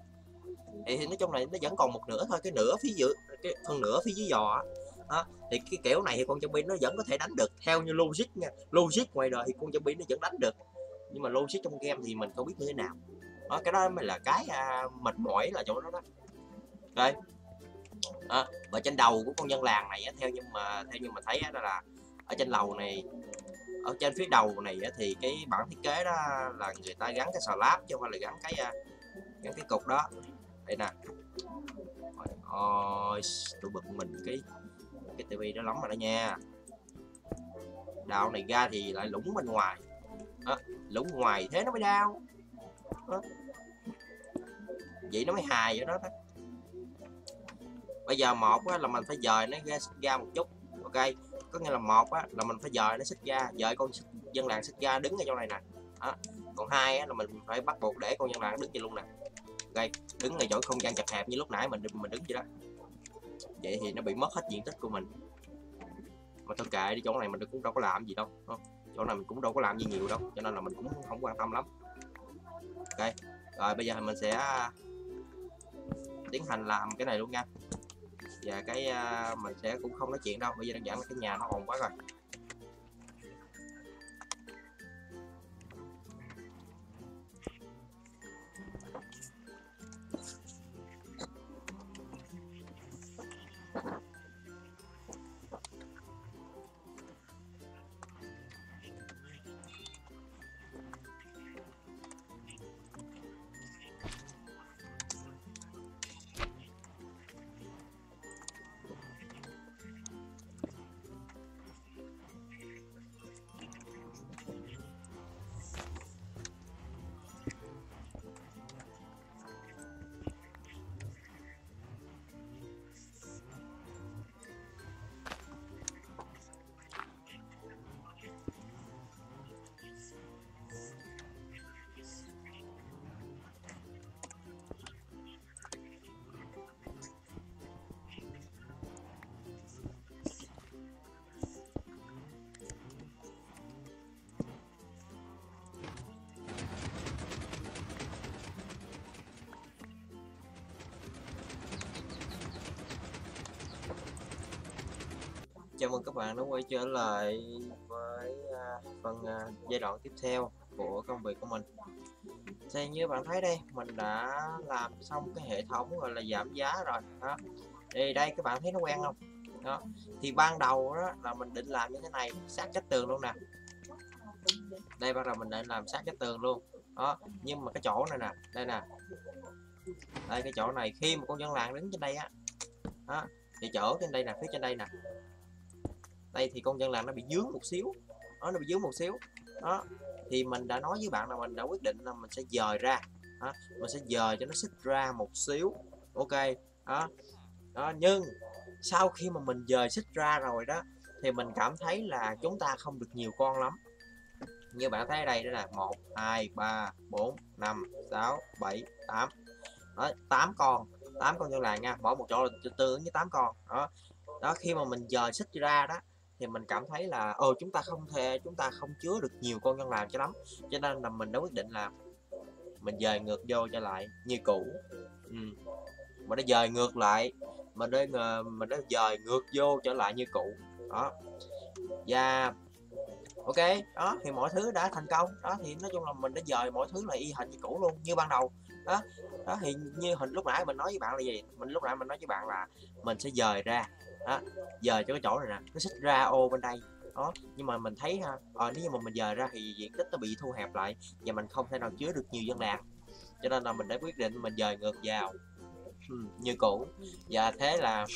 Thì nói chung là nó vẫn còn một nửa thôi, cái nửa phía dưới, cái phần nửa phía dưới giò á. Thì cái kiểu này thì con zombie nó vẫn có thể đánh được theo như logic nha. Logic ngoài đời thì con zombie nó vẫn đánh được. Nhưng mà logic trong game thì mình không biết như thế nào. Đó, cái đó mới là cái à, mệt mỏi là chỗ đó đó. Đây. À, và trên đầu của con nhân làng này á, theo như mà theo như mình thấy á, đó là ở trên lầu này, ở trên phía đầu này á, thì cái bản thiết kế đó là người ta gắn cái xà láp chứ không phải là gắn cái gắn cái cục đó. Đây nè. Ôi, tụi bực mình cái cái tivi nó lắm rồi đó nha. Đào này ra thì lại lũng bên ngoài. À, lũng ngoài thế nó mới đau. À, vậy nó mới hài vậy đó, đó. Bây giờ một á, là mình phải dời nó ra, xích ra một chút. Ok, có nghĩa là một á, là mình phải dời nó xích ra, dời con dân làng xích ra đứng ở trong này nè. À, còn hai á, là mình phải bắt buộc để con dân làng đứng vậy luôn nè. Ok, đứng ở chỗ không gian chật hẹp như lúc nãy mình mình đứng vậy đó. Vậy thì nó bị mất hết diện tích của mình. Mà thôi kệ đi, chỗ này mình cũng đâu có làm gì đâu. Chỗ này mình cũng đâu có làm gì nhiều đâu, cho nên là mình cũng không quan tâm lắm. Ok, rồi bây giờ mình sẽ tiến hành làm cái này luôn nha. Và cái uh, mình sẽ cũng không nói chuyện đâu, bây giờ đơn giản là cái nhà nó ồn quá rồi. Chào mừng các bạn đã quay trở lại với phần giai đoạn tiếp theo của công việc của mình. Thì như bạn thấy đây, mình đã làm xong cái hệ thống gọi là giảm giá rồi đó. Thì đây các bạn thấy nó quen không? Đó. Thì ban đầu đó là mình định làm như thế này, sát vách tường luôn nè. Đây bắt đầu mình định làm sát vách tường luôn. Đó, nhưng mà cái chỗ này nè, đây nè. Đây cái chỗ này khi mà con dân làng đứng trên đây á. Đó. Thì chỗ trên đây nè, phía trên đây nè. Đây thì con dân làng nó bị dướng một xíu. Đó, nó bị dướng một xíu. Đó. Thì mình đã nói với bạn là mình đã quyết định là mình sẽ dời ra. Đó. Mình sẽ dời cho nó xích ra một xíu. Ok. Đó. Đó. Nhưng sau khi mà mình dời xích ra rồi đó, thì mình cảm thấy là chúng ta không được nhiều con lắm. Như bạn thấy ở đây, đây là một, hai, ba, bốn, năm, sáu, bảy, tám. Đó, tám con. tám con dân làng nha. Mỗi một chỗ là tương ứng với tám con. Đó. Đó, khi mà mình dời xích ra đó, thì mình cảm thấy là ồ chúng ta không thể chúng ta không chứa được nhiều con nhân làng cho lắm, cho nên là mình đã quyết định là mình dời ngược vô trở lại như cũ. Ừ. Mình đã dời ngược lại mình đã mình đã dời ngược vô trở lại như cũ đó. Và ok đó thì mọi thứ đã thành công đó, thì nói chung là mình đã dời mọi thứ là y hệt như cũ luôn như ban đầu đó. Đó thì như hình lúc nãy mình nói với bạn là gì, mình lúc nãy mình nói với bạn là mình sẽ dời ra. Đó, dời cho cái chỗ này nè, nó xích ra ô bên đây đó, nhưng mà mình thấy ha, ờ, nếu như mà mình dời ra thì diện tích nó bị thu hẹp lại và mình không thể nào chứa được nhiều dân làng, cho nên là mình đã quyết định mình dời ngược vào ừ, như cũ. Và thế là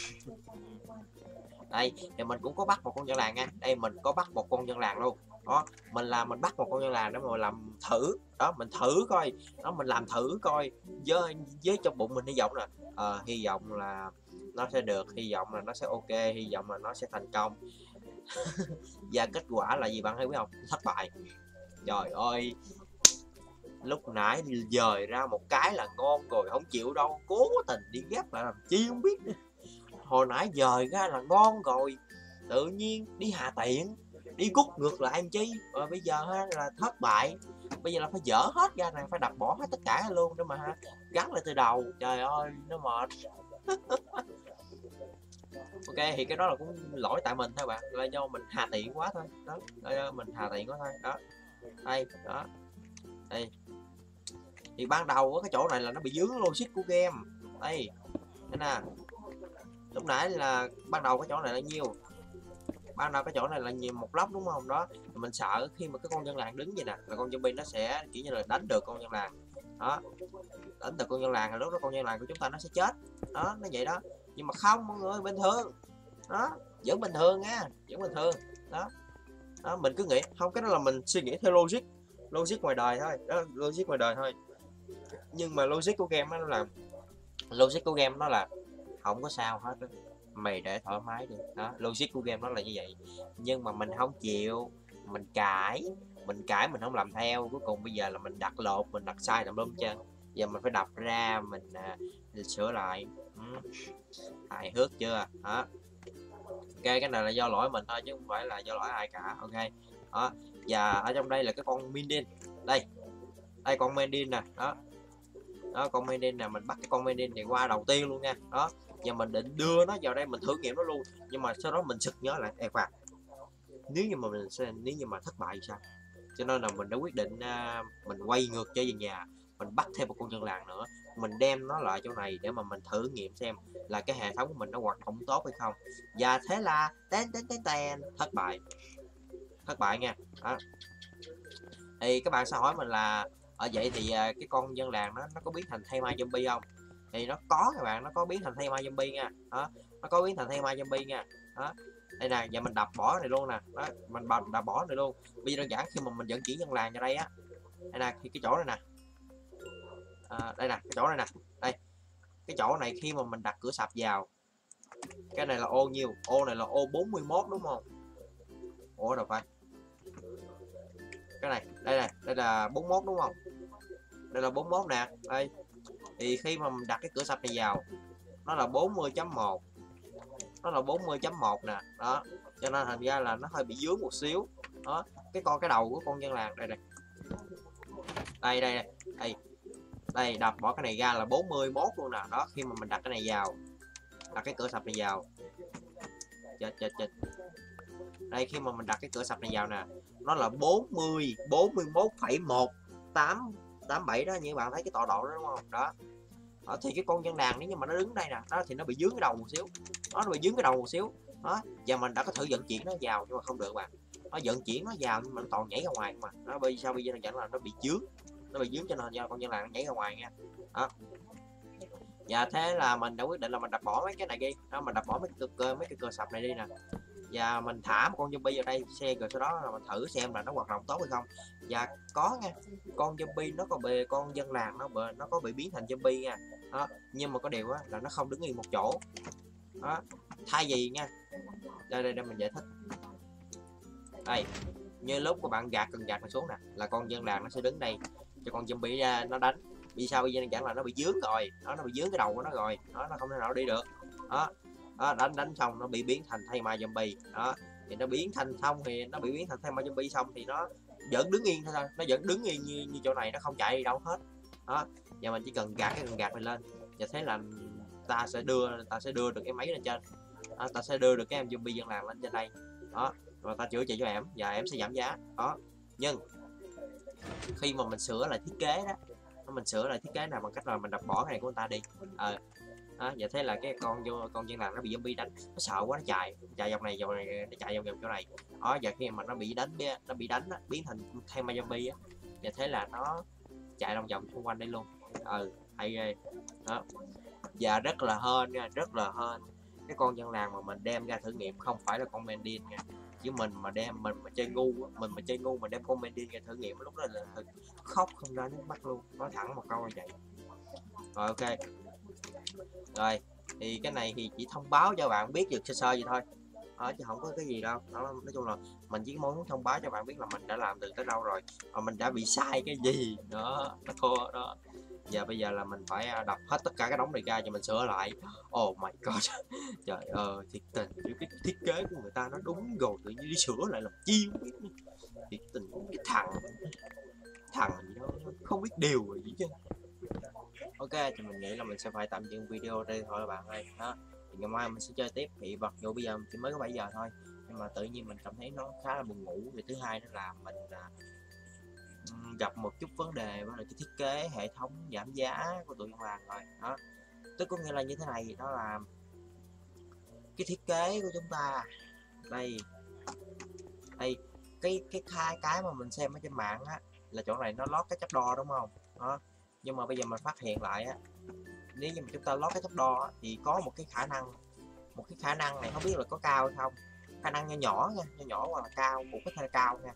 đây thì mình cũng có bắt một con dân làng nha, đây mình có bắt một con dân làng luôn đó. Mình làm mình bắt một con nhân là để mà làm thử đó, mình thử coi đó, mình làm thử coi với với trong bụng mình hy vọng là uh, hy vọng là nó sẽ được, hy vọng là nó sẽ ok, hy vọng là nó sẽ thành công. Và kết quả là gì bạn thấy biết không? Thất bại. Trời ơi, lúc nãy dời ra một cái là ngon rồi, không chịu đâu, cố tình đi ghép lại làm chi không biết. Hồi nãy dời ra là ngon rồi, tự nhiên đi hạ tiện, đi gút ngược lại làm chi. Rồi bây giờ ha, là thất bại. Bây giờ là phải dỡ hết ra này, phải đập bỏ hết tất cả luôn để mà ha, gắn lại từ đầu. Trời ơi, nó mệt. Ok, thì cái đó là cũng lỗi tại mình thôi bạn, là do mình hà tiện quá thôi đó, do mình hà tiện quá thôi đó. Đây đó, đây thì ban đầu á, cái chỗ này là nó bị dướng logic của game đây nè. Lúc nãy là ban đầu cái chỗ này là nhiêu, ban đầu cái chỗ này là nhiều một lóc đúng không đó, thì mình sợ khi mà cái con dân làng đứng vậy nè là con zombie nó sẽ kiểu như là đánh được con dân làng đó, đánh được con dân làng là lúc đó con dân làng của chúng ta nó sẽ chết đó, nó vậy đó. Nhưng mà không, mọi người bình thường đó, vẫn bình thường nha, vẫn bình thường đó. Đó, mình cứ nghĩ không, cái đó là mình suy nghĩ theo logic logic ngoài đời thôi đó, logic ngoài đời thôi. Nhưng mà logic của game nó là logic của game nó là không có sao hết đó. Mày để thoải mái đi đó, logic của game nó là như vậy. Nhưng mà mình không chịu, mình cãi mình cãi mình không làm theo. Cuối cùng bây giờ là mình đặt lộn, mình đặt sai tùm lum chân, giờ mình phải đọc ra mình, à, mình sửa lại. Ừ, hài hước chưa đó. Ok, cái này là do lỗi mình thôi chứ không phải là do lỗi ai cả. Ok đó, và ở trong đây là cái con Mindin đây, đây con Mindin nè đó, đó con Mindin nè, mình bắt cái con Mindin này qua đầu tiên luôn nha đó. Giờ mình định đưa nó vào đây mình thử nghiệm nó luôn, nhưng mà sau đó mình sực nhớ lại, ê khoan, nếu như mà mình sẽ nếu như mà thất bại thì sao, cho nên là mình đã quyết định uh, mình quay ngược trở về nhà, mình bắt thêm một con dân làng nữa, mình đem nó lại chỗ này để mà mình thử nghiệm xem là cái hệ thống của mình nó hoạt động tốt hay không. Và thế là tên tên tên tên thất bại, thất bại nha đó. Thì các bạn sẽ hỏi mình là ở vậy thì cái con dân làng nó nó có biến thành thay ma zombie không? Thì nó có các bạn, nó có biến thành thay ma zombie nha đó, nó có biến thành thay ma zombie nha đó. Đây nè, giờ mình đập bỏ này luôn nè đó, mình đập bỏ này luôn. Bây giờ đơn giản khi mà mình dẫn chuyển dân làng vào đây á, đây nè, cái chỗ này nè. À, đây nè, cái chỗ này nè, đây cái chỗ này khi mà mình đặt cửa sập vào, cái này là ô nhiêu, ô này là ô bốn mươi mốt đúng không? Ủa đâu phải, cái này đây này, đây là bốn mươi mốt đúng không? Đây là bốn mươi mốt nè. Đây thì khi mà mình đặt cái cửa sập này vào nó là bốn mươi chấm một, nó là bốn mươi chấm một nè đó, cho nên thành ra là nó hơi bị dướng một xíu đó. Cái con cái đầu của con dân làng đây này, đây đây đây, đây. Đây đập bỏ cái này ra là bốn mươi mốt luôn nè đó. Khi mà mình đặt cái này vào, đặt cái cửa sập này vào, chết chết chết đây, khi mà mình đặt cái cửa sập này vào nè, nó là bốn mươi, bốn mươi mốt phẩy một tám tám bảy đó. Như bạn thấy cái tọa độ đó đúng không đó. Đó thì cái con dân đàn nếu như mà nó đứng đây nè đó thì nó bị dướng cái đầu một xíu đó, nó bị dướng cái đầu một xíu đó. Và mình đã có thử vận chuyển nó vào nhưng mà không được bạn, nó vận chuyển nó vào nhưng mà nó toàn nhảy ra ngoài mà nó bây sao bây giờ chẳng là nó bị dướng, nó bị dướng cho nên do con dân làng nó nhảy ra ngoài nha đó. Và thế là mình đã quyết định là mình đập bỏ mấy cái này đi đó, mình đập bỏ mấy cái cơ mấy cái cơ sập này đi nè, và mình thả một con zombie vào đây xe, rồi sau đó là mình thử xem là nó hoạt động tốt hay không. Và có nha, con zombie nó có bề con dân làng nó bề, nó có bị biến thành zombie nha đó. Nhưng mà có điều á là nó không đứng yên một chỗ đó, thay vì nha, đây đây đây mình giải thích đây, như lúc các bạn gạt cần gạt nó xuống nè là con dân làng nó sẽ đứng đây cho con zombie ra nó đánh. Vì sao? Bây giờ đơn giản là nó bị dướng rồi đó, nó bị dướng cái đầu của nó rồi đó, nó không thể nào đi được đó. Đó đánh đánh xong nó bị biến thành thay ma zombie đó, thì nó biến thành xong thì nó bị biến thành thay ma zombie xong thì nó vẫn đứng yên thôi, nó vẫn đứng yên như, như chỗ này, nó không chạy đi đâu hết đó. Giờ mình chỉ cần gạt cái cần gạt này lên và thế là ta sẽ đưa ta sẽ đưa được cái máy lên trên đó, ta sẽ đưa được cái em zombie dân làng lên trên đây đó, và ta chữa trị cho em và em sẽ giảm giá đó. Nhưng khi mà mình sửa lại thiết kế đó, mình sửa lại thiết kế nào bằng cách là mình đập bỏ cái này của người ta đi. Ờ à, vậy thế là cái con vô con dân làng nó bị zombie đánh, nó sợ quá nó chạy chạy dòng này dòng này nó chạy dòng vòng chỗ này đó. Và khi mà nó bị đánh nó bị đánh biến thành thay ma zombie á, và thế là nó chạy lòng vòng xung quanh đây luôn. Ừ, hay ghê đó. Và rất là hên nha, rất là hên, cái con dân làng mà mình đem ra thử nghiệm không phải là con Mendin nha, Chứ mình mà đem mình mà chơi ngu á, mình mà chơi ngu mà đem comedy ra thử nghiệm lúc đó là thật khóc không ra nước mắt luôn, nói thẳng một câu như vậy. Rồi ok. Rồi thì cái này thì chỉ thông báo cho bạn biết được sơ sơ vậy thôi. Ờ, chứ không có cái gì đâu. Đó, nói chung là mình chỉ muốn thông báo cho bạn biết là mình đã làm được tới đâu rồi, mà mình đã bị sai cái gì đó nó thua đó. Giờ bây giờ là mình phải đọc hết tất cả các đống này ra cho mình sửa lại. Oh my god. Trời ơi, thiệt tình cái thiết kế của người ta nó đúng rồi, tự nhiên đi sửa lại làm chiêu. Thiệt tình cái thằng thằng gì đó không biết điều rồi gì chứ. Ok, thì mình nghĩ là mình sẽ phải tạm dừng video đây thôi các bạn ơi. Đó, ngày mai mình sẽ chơi tiếp. Thì mặc dù bây giờ mình chỉ mới có bảy giờ thôi, nhưng mà tự nhiên mình cảm thấy nó khá là buồn ngủ. Thì thứ hai đó là mình à, gặp một chút vấn đề với là cái thiết kế hệ thống giảm giá của tụi nhân làng rồi đó. Tức có nghĩa là như thế này, đó là cái thiết kế của chúng ta đây đây cái cái hai cái mà mình xem ở trên mạng á, là chỗ này nó lót cái chắp đo đúng không đó. Nhưng mà bây giờ mình phát hiện lại á, nếu như mà chúng ta lót cái thấp đo thì có một cái khả năng, một cái khả năng này không biết là có cao hay không, khả năng nhỏ nhỏ nha, nhỏ nhỏ hoặc là cao, cũng có thể là cao nha,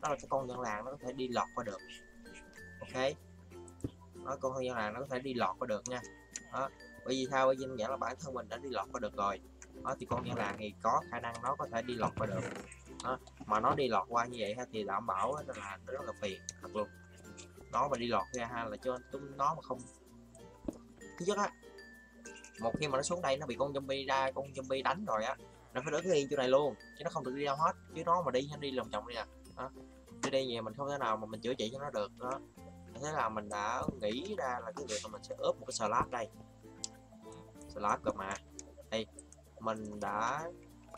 đó là cái con dân làng nó có thể đi lọt qua được. Ok, nói con dân làng nó có thể đi lọt qua được nha. Đó, bởi vì sao? Bởi vì nghĩa là bản thân mình đã đi lọt qua được rồi đó, thì con dân làng thì có khả năng nó có thể đi lọt qua được đó. Mà nó đi lọt qua như vậy thì đảm bảo là nó rất là phiền thật luôn. Nó mà đi lọt ra ha là cho chúng nó mà không, thứ nhất á, một khi mà nó xuống đây nó bị con zombie ra, con zombie đánh rồi á, nó phải đứng yên chỗ này luôn chứ nó không được đi đâu hết. Chứ nó mà đi nó đi lòng vòng đi nè, đi đây về mình không thể nào mà mình chữa trị cho nó được đó. Thế là mình đã nghĩ ra là cái việc là mình sẽ ướp một cái slab đây, slab cơ mà đây, mình đã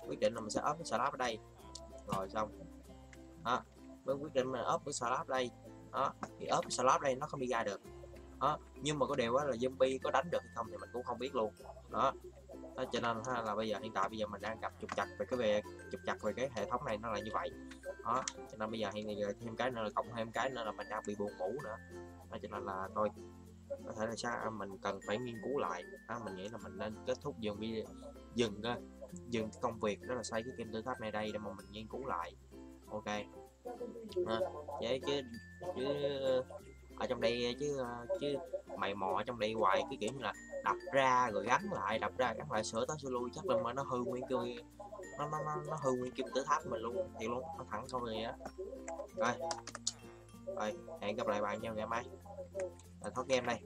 quyết định là mình sẽ ướp cái slab ở đây rồi xong đó. Mới quyết định mình ướp cái slab đây đó, thì ướp cái slab đây nó không đi ra được. Đó, nhưng mà có điều là zombie có đánh được hay không thì mình cũng không biết luôn đó. Đó, cho nên ha, là bây giờ hiện tại bây giờ mình đang gặp trục trặc về cái về trục trặc về cái hệ thống này nó là như vậy đó. Cho nên bây giờ hiện giờ thêm cái nữa là cộng thêm cái nữa là mình đang bị buồn ngủ nữa đó. Cho nên là thôi, có thể là sao mình cần phải nghiên cứu lại đó. Mình nghĩ là mình nên kết thúc dừng video, dừng dừng công việc đó là xây cái kim tự tháp này đây để mà mình nghiên cứu lại. Ok đó, vậy chứ chứ ở trong đây chứ chứ mày mò trong đây hoài, cái kiểu như là đập ra rồi gắn lại, đập ra gắn lại, sửa tới sửa lui, chắc là mà nó hư nguyên kim, nó nó nó, nó hư nguyên kim tự tháp mình luôn thì luôn, nó thẳng không gì á. Rồi rồi, hẹn gặp lại bạn nhau ngày mai là thoát game đây.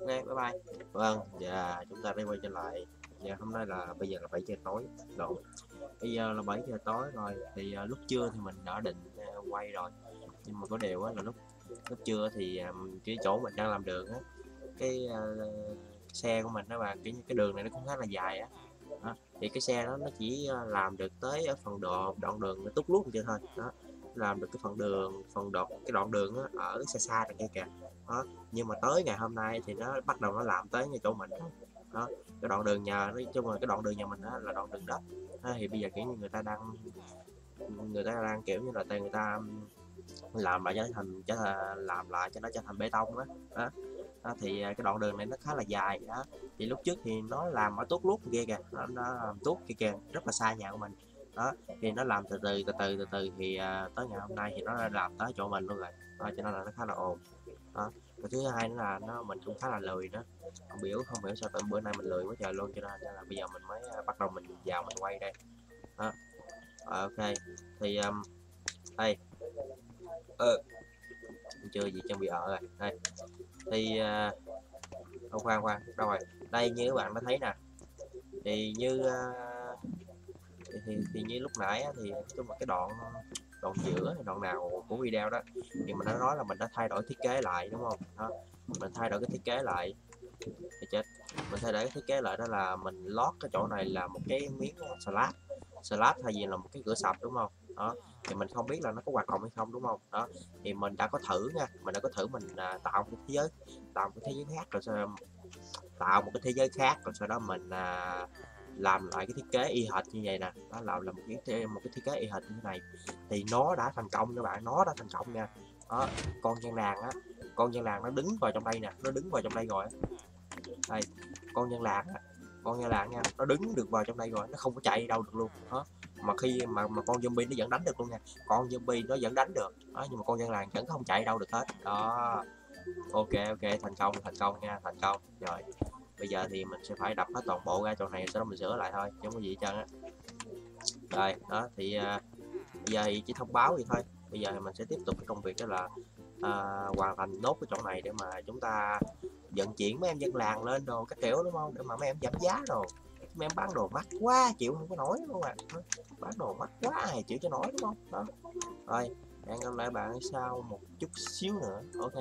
Ok, bye bye. Vâng, và chúng ta đã quay trở lại. Dạ, hôm nay là bây giờ là bảy giờ tối rồi. Bây giờ là bảy giờ tối rồi, thì uh, lúc trưa thì mình đã định uh, quay rồi, nhưng mà có điều á là lúc lúc trưa thì um, cái chỗ mình đang làm đường á, cái uh, xe của mình đó bạn, cái cái đường này nó cũng khá là dài á. Đó, thì cái xe đó nó chỉ làm được tới ở phần độ đoạn đường nó tút lút vậy thôi đó, làm được cái phần đường phần đột cái đoạn đường đó, ở xa xa đằng kia kìa đó. Nhưng mà tới ngày hôm nay thì nó bắt đầu nó làm tới ngay chỗ mình đó. Đó, cái đoạn đường nhà, nói chung là cái đoạn đường nhà mình đó là đoạn đường đất đó, thì bây giờ kiểu như người ta đang người ta đang kiểu như là người ta làm lại cho nó thành cho làm lại cho nó trở thành bê tông đó. Đó. Đó, thì cái đoạn đường này nó khá là dài đó. Thì lúc trước thì nó làm ở tốt lúc kia kìa, nó, nó làm tốt kia kìa, rất là xa nhà của mình đó. Thì nó làm từ từ từ từ từ từ thì uh, tới ngày hôm nay thì nó làm tới chỗ mình luôn rồi đó, cho nên là nó khá là ồn đó. Và thứ hai nữa là nó mình cũng khá là lười đó, không biểu không hiểu sao từ bữa nay mình lười quá trời luôn, cho nên là bây giờ mình mới bắt đầu mình vào mình quay đây đó. Ok thì um, đây ờ chưa gì chuẩn bị ở rồi đây thì uh, oh, khoan khoan đâu rồi đây, như các bạn đã thấy nè, thì như uh, thì, thì, thì như lúc nãy á, thì trong một cái đoạn đoạn giữa đoạn nào của video đó thì mình đã nói là mình đã thay đổi thiết kế lại đúng không đó. Mình thay đổi cái thiết kế lại thì chết, mình thay đổi cái thiết kế lại đó là mình lót cái chỗ này là một cái miếng slab slab hay gì là một cái cửa sập đúng không đó. Thì mình không biết là nó có hoạt động hay không đúng không đó. Thì mình đã có thử nha, mình đã có thử mình à, tạo một cái thế giới tạo một cái thế giới khác rồi sau, tạo một cái thế giới khác rồi sau đó mình à, làm lại cái thiết kế y hệt như vậy nè, nó làm là một cái một cái thiết kế y hệt như thế này thì nó đã thành công các bạn, nó đã thành công nha. Đó, con dân làng á, con dân làng nó đứng vào trong đây nè, nó đứng vào trong đây rồi. Đây, con dân làng á, con dân làng nha, nó đứng được vào trong đây rồi, nó không có chạy đâu được luôn. Đó, mà khi mà, mà con zombie nó vẫn đánh được luôn nha, con zombie nó vẫn đánh được đó, nhưng mà con dân làng vẫn không chạy đâu được hết đó. Ok ok, thành công thành công nha, thành công rồi. Bây giờ thì mình sẽ phải đập hết toàn bộ ra chỗ này, sau đó mình sửa lại thôi chứ không có gì hết trơn á. Rồi đó thì uh, bây giờ thì chỉ thông báo vậy thôi. Bây giờ thì mình sẽ tiếp tục cái công việc, đó là uh, hoàn thành nốt cái chỗ này để mà chúng ta vận chuyển mấy em dân làng lên đồ các kiểu, đúng không, để mà mấy em giảm giá đồ. Mấy em bán đồ mắc quá chịu không có nổi luôn à, bán đồ mắc quá thì chịu cho nổi, đúng không đó. Rồi hẹn gặp lại bạn sau một chút xíu nữa. Ok,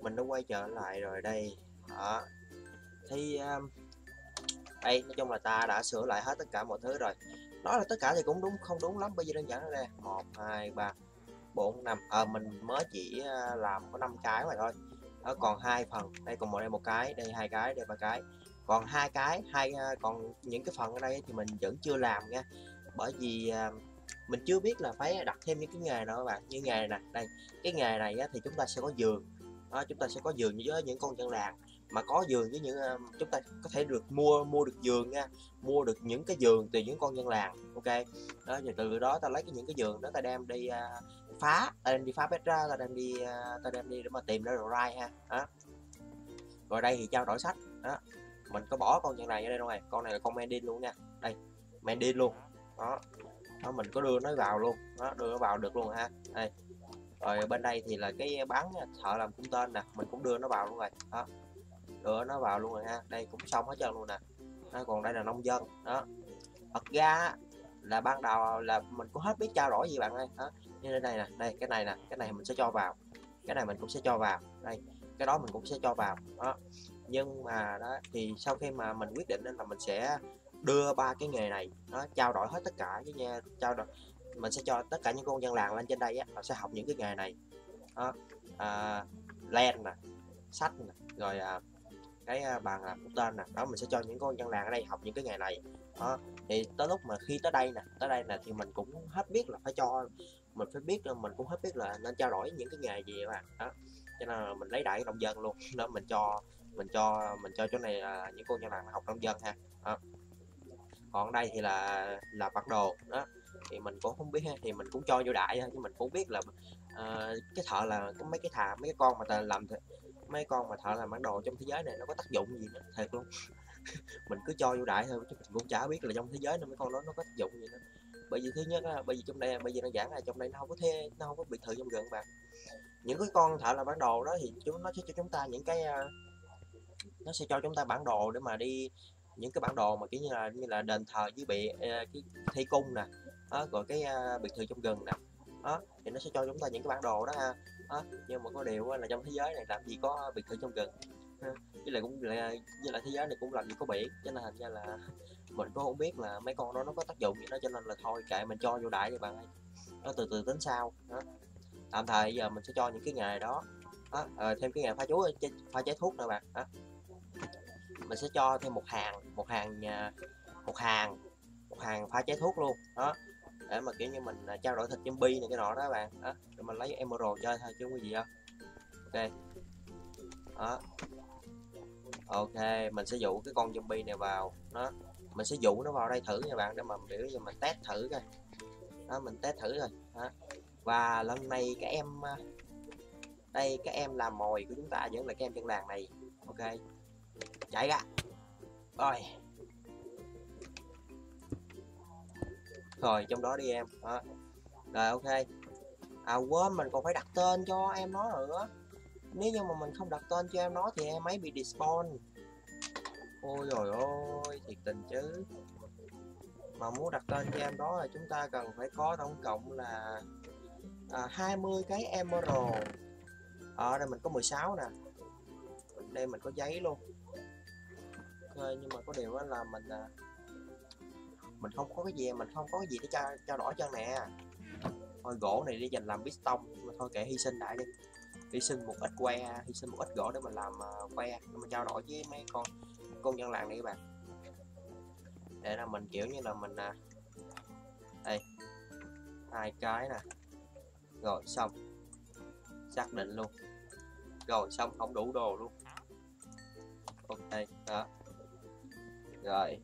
mình đã quay trở lại rồi đây đó. Thì um, đây nói chung là ta đã sửa lại hết tất cả mọi thứ rồi. Nói là tất cả thì cũng đúng không đúng lắm, bởi vì đơn giản là đây một hai ba bốn năm, ờ mình mới chỉ làm có năm cái mà thôi. Ở còn hai phần đây, còn một đây một cái, đây hai cái, đây ba cái, còn hai cái hai còn những cái phần ở đây thì mình vẫn chưa làm nha, bởi vì uh, mình chưa biết là phải đặt thêm những cái nghề nào các bạn. Như nghề này đây, cái nghề này á, thì chúng ta sẽ có giường đó, chúng ta sẽ có giường với những con dân làng mà có giường với những uh, chúng ta có thể được mua mua được giường nha, mua được những cái giường từ những con dân làng. Ok đó, rồi từ đó ta lấy cái những cái giường đó ta đem đi uh, phá, ta đem đi phá bét ra, ta đem đi uh, ta đem đi để mà tìm ra đồ rai ha đó. Rồi đây thì trao đổi sách đó, mình có bỏ con dân này ở đây đâu này, con này là con Mendin luôn nha, đây Mendin luôn đó. Đó mình có đưa nó vào luôn đó, đưa nó vào được luôn ha đây. Rồi bên đây thì là cái bán thợ làm cung tên nè, mình cũng đưa nó vào luôn rồi đó, đưa nó vào luôn rồi ha, đây cũng xong hết trơn luôn nè đó. Còn đây là nông dân đó, thật ra là ban đầu là mình cũng hết biết trao đổi gì bạn ơi đó. Như đây này nè, đây cái này nè, cái này mình sẽ cho vào, cái này mình cũng sẽ cho vào đây, cái đó mình cũng sẽ cho vào đó. Nhưng mà đó thì sau khi mà mình quyết định nên là mình sẽ đưa ba cái nghề này nó trao đổi hết tất cả với nha, trao đổi mình sẽ cho tất cả những con dân làng lên trên đây á, họ sẽ học những cái nghề này đó. À, len nè, sách nè, rồi à, cái à, bàn làm cung tên nè đó, mình sẽ cho những con dân làng ở đây học những cái nghề này đó. Thì tới lúc mà khi tới đây nè, tới đây nè thì mình cũng hết biết là phải cho mình phải biết là mình cũng hết biết là nên trao đổi những cái nghề gì mà đó, cho nên là mình lấy đại nông dân luôn đó, mình cho mình cho mình cho chỗ này là những cô nhân làng học nông dân ha đó. Còn đây thì là là bản đồ đó, thì mình cũng không biết ha, thì mình cũng cho vô đại thôi, chứ mình cũng biết là uh, cái thợ là có mấy cái thà mấy cái con mà thợ làm mấy con mà thợ làm bản đồ trong thế giới này nó có tác dụng gì nữa thiệt luôn. Mình cứ cho vô đại thôi chứ mình cũng chả biết là trong thế giới này mấy con đó nó có tác dụng gì nữa. Bởi vì thứ nhất á, bởi vì trong đây bởi vì nó giảng là trong đây nó không có thế, nó không có biệt thự trong rừng bạn. Những cái con thợ làm bản đồ đó thì chúng nó sẽ cho chúng ta những cái uh, nó sẽ cho chúng ta bản đồ để mà đi những cái bản đồ mà kiểu như là như là đền thờ dưới bị cái thi cung nè đó, rồi cái uh, biệt thự trong rừng nè đó, thì nó sẽ cho chúng ta những cái bản đồ đó ha đó. Nhưng mà có điều là trong thế giới này làm gì có biệt thự trong rừng ha. Với lại cũng là với lại thế giới này cũng làm gì có biển, cho nên thành ra là mình cũng không biết là mấy con đó nó có tác dụng gì đó, cho nên là thôi kệ mình cho vô đại cho bạn ấy, nó từ từ tính sau đó. Tạm thời giờ mình sẽ cho những cái nghề đó, đó. À, thêm cái nghề pha chuối pha chế thuốc nè bạn đó. Mình sẽ cho thêm một hàng một hàng một hàng một hàng pha chế thuốc luôn đó, để mà kiểu như mình trao đổi thịt zombie này cái nọ đó bạn đó, để mình lấy emerald chơi thôi chứ không có gì đâu. Ok đó, ok mình sẽ dụ cái con zombie này vào đó, mình sẽ dụ nó vào đây thử nha bạn, để mà kiểu như mình test thử coi đó, mình test thử rồi đó. Và lần này các em đây, các em làm mồi của chúng ta vẫn là các em dân làng này. Ok chạy ra rồi, rồi trong đó đi em đó. Rồi ok, à quên mình còn phải đặt tên cho em nó nữa, nếu như mà mình không đặt tên cho em nó thì em ấy bị despawn. Ôi rồi ôi thiệt tình chứ, mà muốn đặt tên cho em đó là chúng ta cần phải có tổng cộng là à, hai mươi cái emerald ở à, đây mình có mười sáu nè, đây mình có giấy luôn. Okay, nhưng mà có điều là mình mình không có cái gì mình không có cái gì để trao, trao đổi cho nè. Thôi gỗ này đi dành làm piston, mà thôi kệ hy sinh đại đi, hy sinh một ít que, hy sinh một ít gỗ để mình làm uh, que để mình trao đổi với mấy con con dân làng này các bạn, để là mình kiểu như là mình uh, đây hai cái nè, rồi xong xác định luôn, rồi xong không đủ đồ luôn. Ok đó. Rồi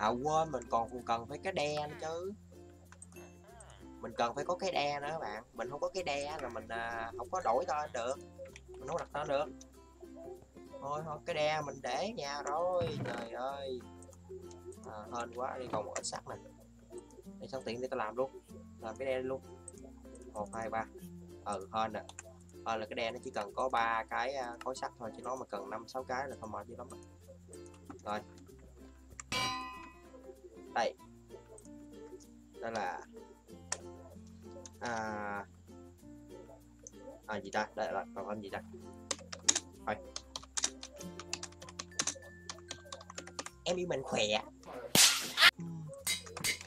À quên, mình còn cần phải cái đe anh chứ. Mình cần phải có cái đe nữa các bạn. Mình không có cái đe là mình à, không có đổi tên được. Mình không đặt tên được. Thôi thôi, cái đe mình để nhà rồi. Trời ơi, à, hên quá, đi còn một ít sắt này. Để sẵn tiện để tao làm luôn. Làm cái đe luôn. Một, hai, ba. Ừ, hên nè. À, là cái đe nó chỉ cần có ba cái khối sắt thôi, chứ nó mà cần năm sáu cái là không mệt gì lắm. Rồi. Đây. Đó là à à gì ta? Đây là còn anh gì ta? Thôi. Em yêu mình khỏe.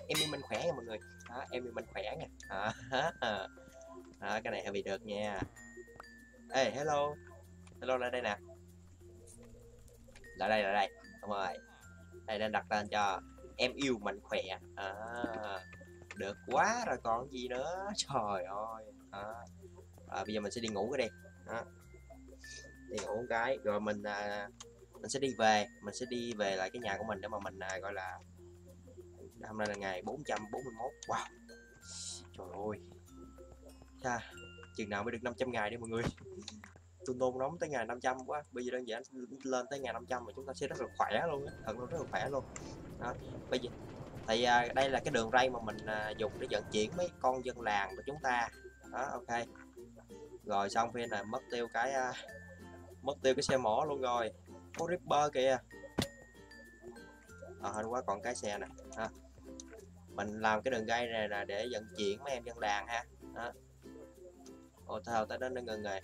Em yêu mình khỏe nha mọi người. Đó, em yêu mình khỏe nha. À, à, à, cái này hơi bị được nha. Ê, hey, hello. Hello, lại đây nè. Lại đây, lại đây. Đúng rồi. Đây nên đặt tên cho em yêu mạnh khỏe. À, được quá rồi còn gì nữa. Trời ơi. À, à, bây giờ mình sẽ đi ngủ cái đi. À, đi ngủ cái rồi mình à, mình sẽ đi về, mình sẽ đi về lại cái nhà của mình để mà mình à, gọi là hôm nay là ngày bốn trăm bốn mươi mốt. Wow. Trời ơi. Chà, chừng nào mới được năm trăm ngày đi mọi người. Tôi nôn nóng tới ngày năm trăm quá. Bây giờ đơn giản lên tới ngày năm trăm mà chúng ta sẽ rất là khỏe luôn á, thật luôn, rất là khỏe luôn. Đó. Bây giờ thì à, đây là cái đường ray mà mình à, dùng để vận chuyển mấy con dân làng của chúng ta. Đó, ok. Rồi xong phiên này mất tiêu cái à, mất tiêu cái xe mỏ luôn rồi. Có Ripper kìa. À, hên quá còn cái xe nè. À, mình làm cái đường ray này là để vận chuyển mấy em dân làng ha. Đó. Ồ thao tới đó nó ngừng rồi.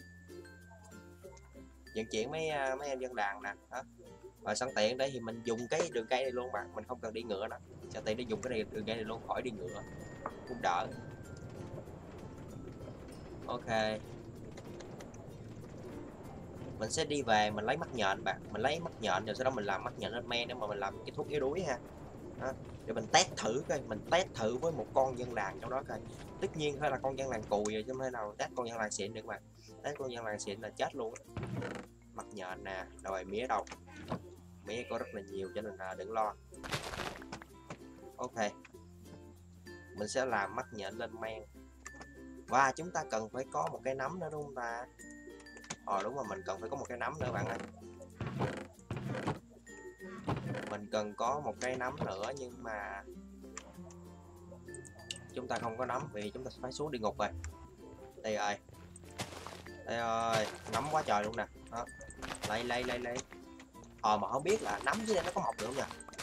Vận chuyển mấy mấy em dân đàn nè. Đó. Và sẵn tiện đấy thì mình dùng cái đường cây này luôn bạn, mình không cần đi ngựa nữa. Sẵn tiện để dùng cái này, đường cây này luôn, khỏi đi ngựa cũng đỡ. Ok. Mình sẽ đi về mình lấy mắt nhện bạn, mình lấy mắt nhện rồi sau đó mình làm mắt nhện lên men để mà mình làm cái thuốc yếu đuối ha. Đó. Để mình test thử coi, mình test thử với một con dân làng trong đó coi. Tất nhiên phải là con dân làng cùi rồi chứ không thể nào test con dân làng xịn được mà. Test con dân làng xịn là chết luôn. Mặt nhện nè, rồi mía đâu. Mía có rất là nhiều cho nên là đừng lo. Ok. Mình sẽ làm mắt nhện lên men. Và chúng ta cần phải có một cái nấm nữa đúng không ta? Ờ đúng rồi, mình cần phải có một cái nấm nữa bạn ơi. Mình cần có một cái nấm nữa nhưng mà chúng ta không có nấm vì chúng ta phải xuống địa ngục rồi. Đây rồi. Đây rồi, nấm quá trời luôn nè. Đó. Lấy lấy lấy lấy. Ờ mà không biết là nấm dưới đây nó có mọc được không nhỉ?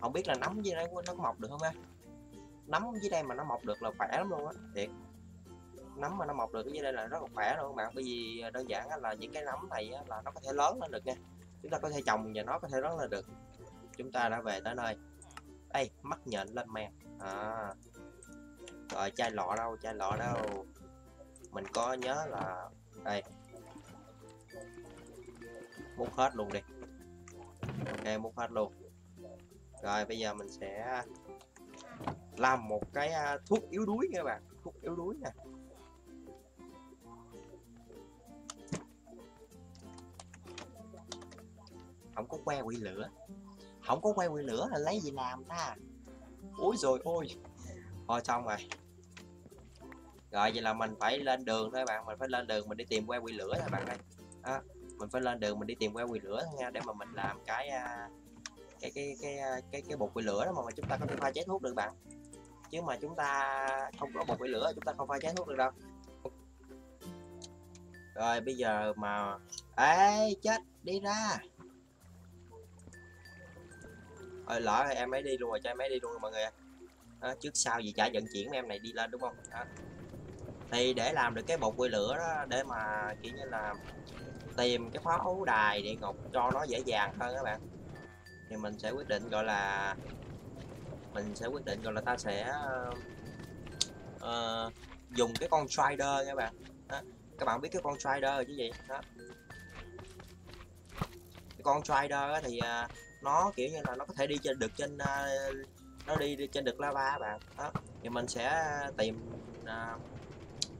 Không biết là nấm dưới đây nó có mọc được không á? Nấm dưới đây mà nó mọc được là khỏe lắm luôn á, thiệt. Nấm mà nó mọc được dưới đây là rất là khỏe luôn các bạn, bởi vì đơn giản là những cái nấm này là nó có thể lớn lên được nha. Chúng ta có thể trồng và nó có thể lớn lên được. Chúng ta đã về tới nơi. Đây, mắt nhện lên men. À. Rồi chai lọ đâu, chai lọ đâu. Mình có nhớ là đây. Múc hết luôn đi. Ok, múc hết luôn. Rồi bây giờ mình sẽ làm một cái thuốc yếu đuối nha các bạn, thuốc yếu đuối nè. Không có que quỷ lửa. Không có que quỷ lửa là lấy gì làm ta? Úi rồi ôi. Thôi xong rồi. Rồi vậy là mình phải lên đường thôi bạn, mình phải lên đường mình đi tìm que quỷ lửa thôi bạn ơi. À, mình phải lên đường mình đi tìm que quỷ lửa nha, để mà mình làm cái cái cái cái cái cái bột quỷ lửa đó mà chúng ta có thể pha chế thuốc được bạn. Chứ mà chúng ta không có bột quỷ lửa chúng ta không pha chế thuốc được đâu. Rồi bây giờ mà ê chết đi ra. Ơi lỡ rồi, em ấy đi luôn rồi, cho em ấy đi luôn rồi mọi người. À, trước sau gì chả vận chuyển em này đi lên đúng không? À, thì để làm được cái bột quê lửa đó để mà kiểu như là tìm cái pháo đài địa ngục cho nó dễ dàng hơn các bạn, thì mình sẽ quyết định gọi là mình sẽ quyết định gọi là ta sẽ uh, dùng cái con Strider các bạn. À, các bạn biết cái con Strider chứ gì đó. Cái con Strider thì uh, nó kiểu như là nó có thể đi trên được trên uh, nó đi, đi trên được lava các bạn. Đó. Thì mình sẽ tìm uh,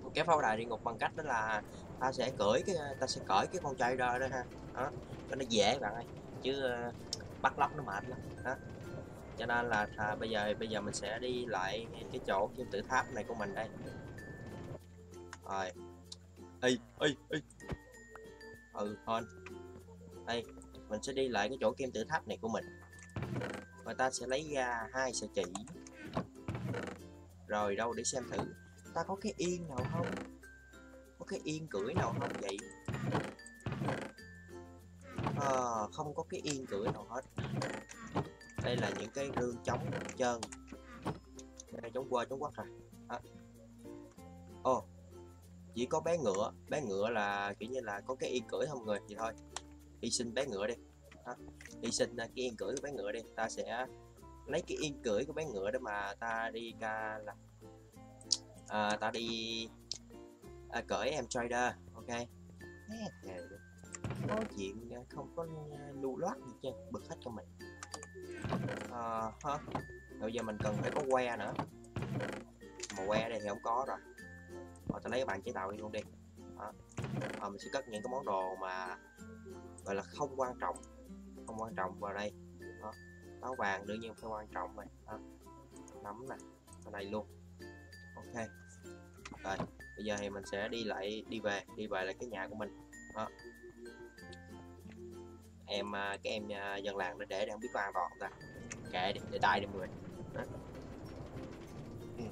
một cái pháo đài địa ngục bằng cách đó là ta sẽ cưỡi cái ta sẽ cởi cái con trai đó ha. Đó, cho nó dễ bạn ơi. Chứ uh, bắt lóc nó mệt lắm. Đó. Cho nên là à, bây giờ bây giờ mình sẽ đi lại cái chỗ kim tự tháp này của mình đây. Rồi. Ê, ê, ê. Ừ, thôi. Đây, mình sẽ đi lại cái chỗ kim tự tháp này của mình. Và ta sẽ lấy ra hai sợi chỉ. Rồi đâu để xem thử ta có cái yên nào không? Có cái yên cưỡi nào không vậy? À, không có cái yên cưỡi nào hết. Đây là những cái rương trống trơn. Đây chống qua chống quắc rồi. À. Ồ, chỉ có bé ngựa, bé ngựa là kiểu như là có cái yên cưỡi không người vậy thôi. Hy sinh bé ngựa đi. À. Hy sinh cái yên cưỡi của bé ngựa đi. Ta sẽ lấy cái yên cưỡi của bé ngựa để mà ta đi ca là à, ta đi à, cởi em trader, ok. Yeah. Có chuyện không có lưu loát gì chứ, bực hết cho mình. À, hả? Bây giờ mình cần phải có que nữa. Mà que đây thì không có rồi. Rồi ta lấy cái bàn chế tạo đi luôn đi. À. À, mình sẽ cất những cái món đồ mà gọi là không quan trọng, không quan trọng vào đây. À. Táo vàng đương nhiên phải quan trọng này. À. Nấm nè, ở đây luôn. Ok. Rồi bây giờ thì mình sẽ đi lại, đi về, đi về lại cái nhà của mình. À. Em cái em dân làng nó để để không biết có ăn vào không ta, kệ đi để tay đi mọi người. Ừ.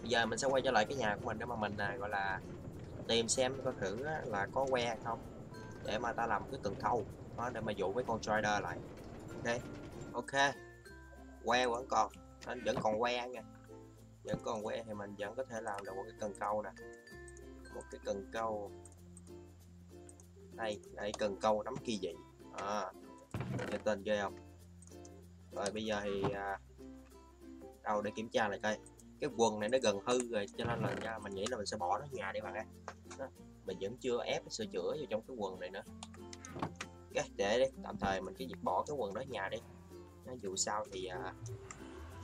Bây giờ mình sẽ quay trở lại cái nhà của mình để mà mình à, gọi là tìm xem coi thử là có que hay không để mà ta làm cái cần câu đó, để mà dụ với con trader lại. Ok, ok, que vẫn còn, anh vẫn còn que nha, vẫn còn que thì mình vẫn có thể làm được một cái cần câu nè, một cái cần câu. Đây, đây cần câu nắm kỳ dị. À, nghe tên ghê không? Rồi bây giờ thì à, đâu để kiểm tra lại coi. Cái quần này nó gần hư rồi cho nên là mình nghĩ là mình sẽ bỏ nó nhà đi bạn ạ. Mình vẫn chưa ép sửa chữa vào trong cái quần này nữa. Okay, để đi, tạm thời mình cứ việc bỏ cái quần đó nhà đi. Nó dù sao thì à,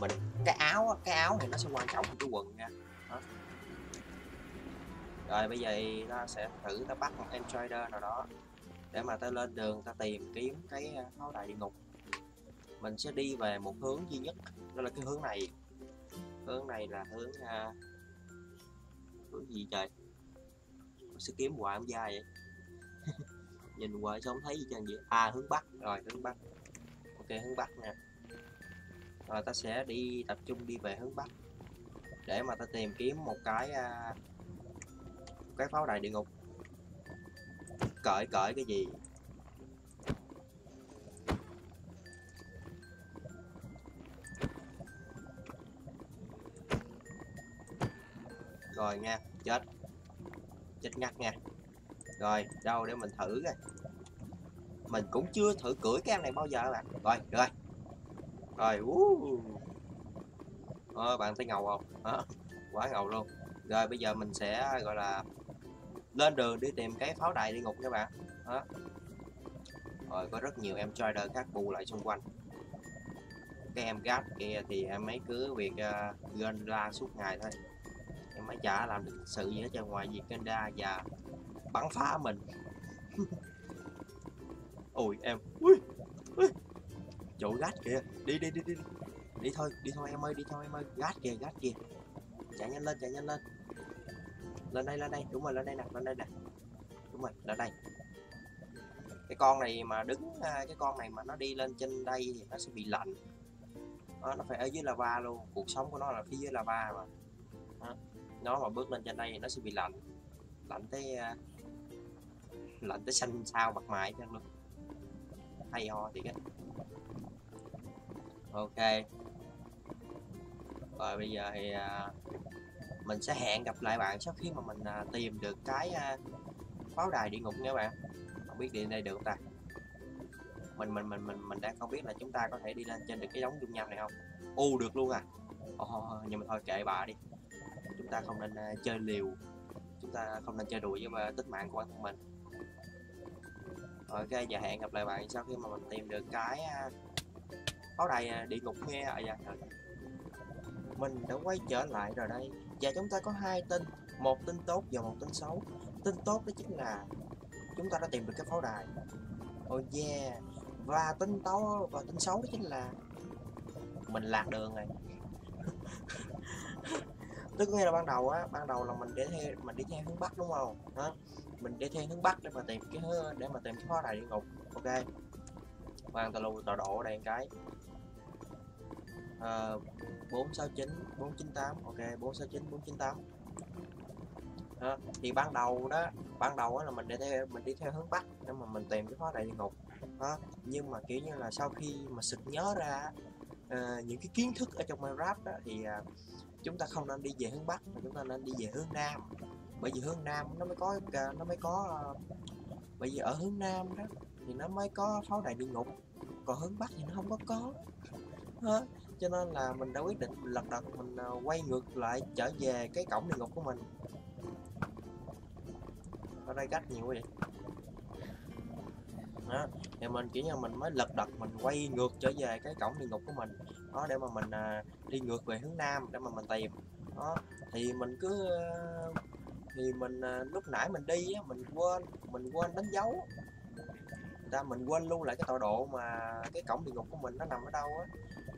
mình cái áo cái áo này nó sẽ quan trọng hơn cái quần nha. Đó. Rồi bây giờ ta sẽ thử ta bắt một em trader nào đó để mà ta lên đường ta tìm kiếm cái pháo đài địa ngục. Mình sẽ đi về một hướng duy nhất, đó là cái hướng này. Hướng này là hướng uh, hướng gì trời? Mình sẽ kiếm hoài không dai vậy. Nhìn hoài sao không thấy gì trơn vậy? À hướng bắc, rồi hướng bắc. Ok hướng bắc nè. Rồi ta sẽ đi tập trung đi về hướng bắc để mà ta tìm kiếm một cái uh, cái pháo đài địa ngục. Cởi cởi cái gì? Rồi nha, chết. Chết ngắt nha. Rồi, đâu để mình thử coi. Mình cũng chưa thử cưỡi cái em này bao giờ các bạn. Rồi, rồi. Rồi, uh. Ờ, bạn thấy ngầu không? À, quá ngầu luôn. Rồi bây giờ mình sẽ gọi là lên đường đi tìm cái pháo đài địa ngục các bạn. Đó. Rồi có rất nhiều em trader khác bù lại xung quanh. Cái em gác kia thì em ấy cứ việc uh, ghen ra suốt ngày thôi. Em ấy chả làm được sự gì hết trơn ngoài việc ghen ra và bắn phá mình. Ôi em, ui, ui. Chỗ gác kìa, đi đi đi đi. Đi thôi, đi thôi em ơi, đi thôi em ơi, gác kìa, gác kìa. Chạy nhanh lên, chạy nhanh lên. Lên đây, lên đây, đúng rồi, lên đây nè, lên đây nè. Đúng rồi, lên đây. Cái con này mà đứng, cái con này mà nó đi lên trên đây thì nó sẽ bị lạnh. Đó, nó phải ở dưới lava luôn, cuộc sống của nó là phía dưới lava mà. Đó. Nó mà bước lên trên đây thì nó sẽ bị lạnh. Lạnh tới lạnh tới xanh xao mặt mày chứ luôn. Hay ho thiệt á. Ok. Rồi bây giờ thì mình sẽ hẹn gặp lại bạn sau khi mà mình tìm được cái pháo đài địa ngục nha bạn. Không biết đi đây được không ta? Mình mình mình mình mình đang không biết là chúng ta có thể đi lên trên được cái đống dung nham này không? Ô được luôn à? Ồ, nhưng mà thôi kệ bà đi. Chúng ta không nên chơi liều. Chúng ta không nên chơi đùa với tính mạng của bản thân mình. Ok, và hẹn gặp lại bạn sau khi mà mình tìm được cái pháo đài địa ngục nghe. À, dạ. Mình đã quay trở lại rồi đây. Và chúng ta có hai tin, một tin tốt và một tin xấu. Tin tốt đó chính là chúng ta đã tìm được cái pháo đài. Oh yeah. Và tin xấu và tin xấu đó chính là mình lạc đường rồi. Tức nghĩa là ban đầu á, ban đầu là mình để theo mình đi theo hướng bắc đúng không? Đó, mình để theo hướng bắc để mà tìm cái để mà tìm cái pháo đài địa ngục. Ok, mang tà lù tọa độ ở đây một cái. À, bốn sáu chín bốn chín tám. Ok, bốn sáu chín bốn chín tám. À, thì ban đầu đó ban đầu đó là mình để theo mình đi theo hướng bắc để mà mình tìm cái pháo đài địa ngục. À, nhưng mà kiểu như là sau khi mà sực nhớ ra à, những cái kiến thức ở trong Minecraft đó, thì à, chúng ta không nên đi về hướng bắc mà chúng ta nên đi về hướng nam, bởi vì hướng nam nó mới có nó mới có bởi vì ở hướng nam đó thì nó mới có pháo đài địa ngục, còn hướng bắc thì nó không có có ha. Cho nên là mình đã quyết định lật đật mình quay ngược lại trở về cái cổng địa ngục của mình. Ở đây cách nhiều vậy đó, thì mình kiểu như mình mới lật đật mình quay ngược trở về cái cổng địa ngục của mình đó, để mà mình à, đi ngược về hướng nam để mà mình tìm đó. Thì mình cứ thì mình à, lúc nãy mình đi á, mình quên mình quên đánh dấu ta, mình quên lưu lại cái tọa độ mà cái cổng địa ngục của mình nó nằm ở đâu á.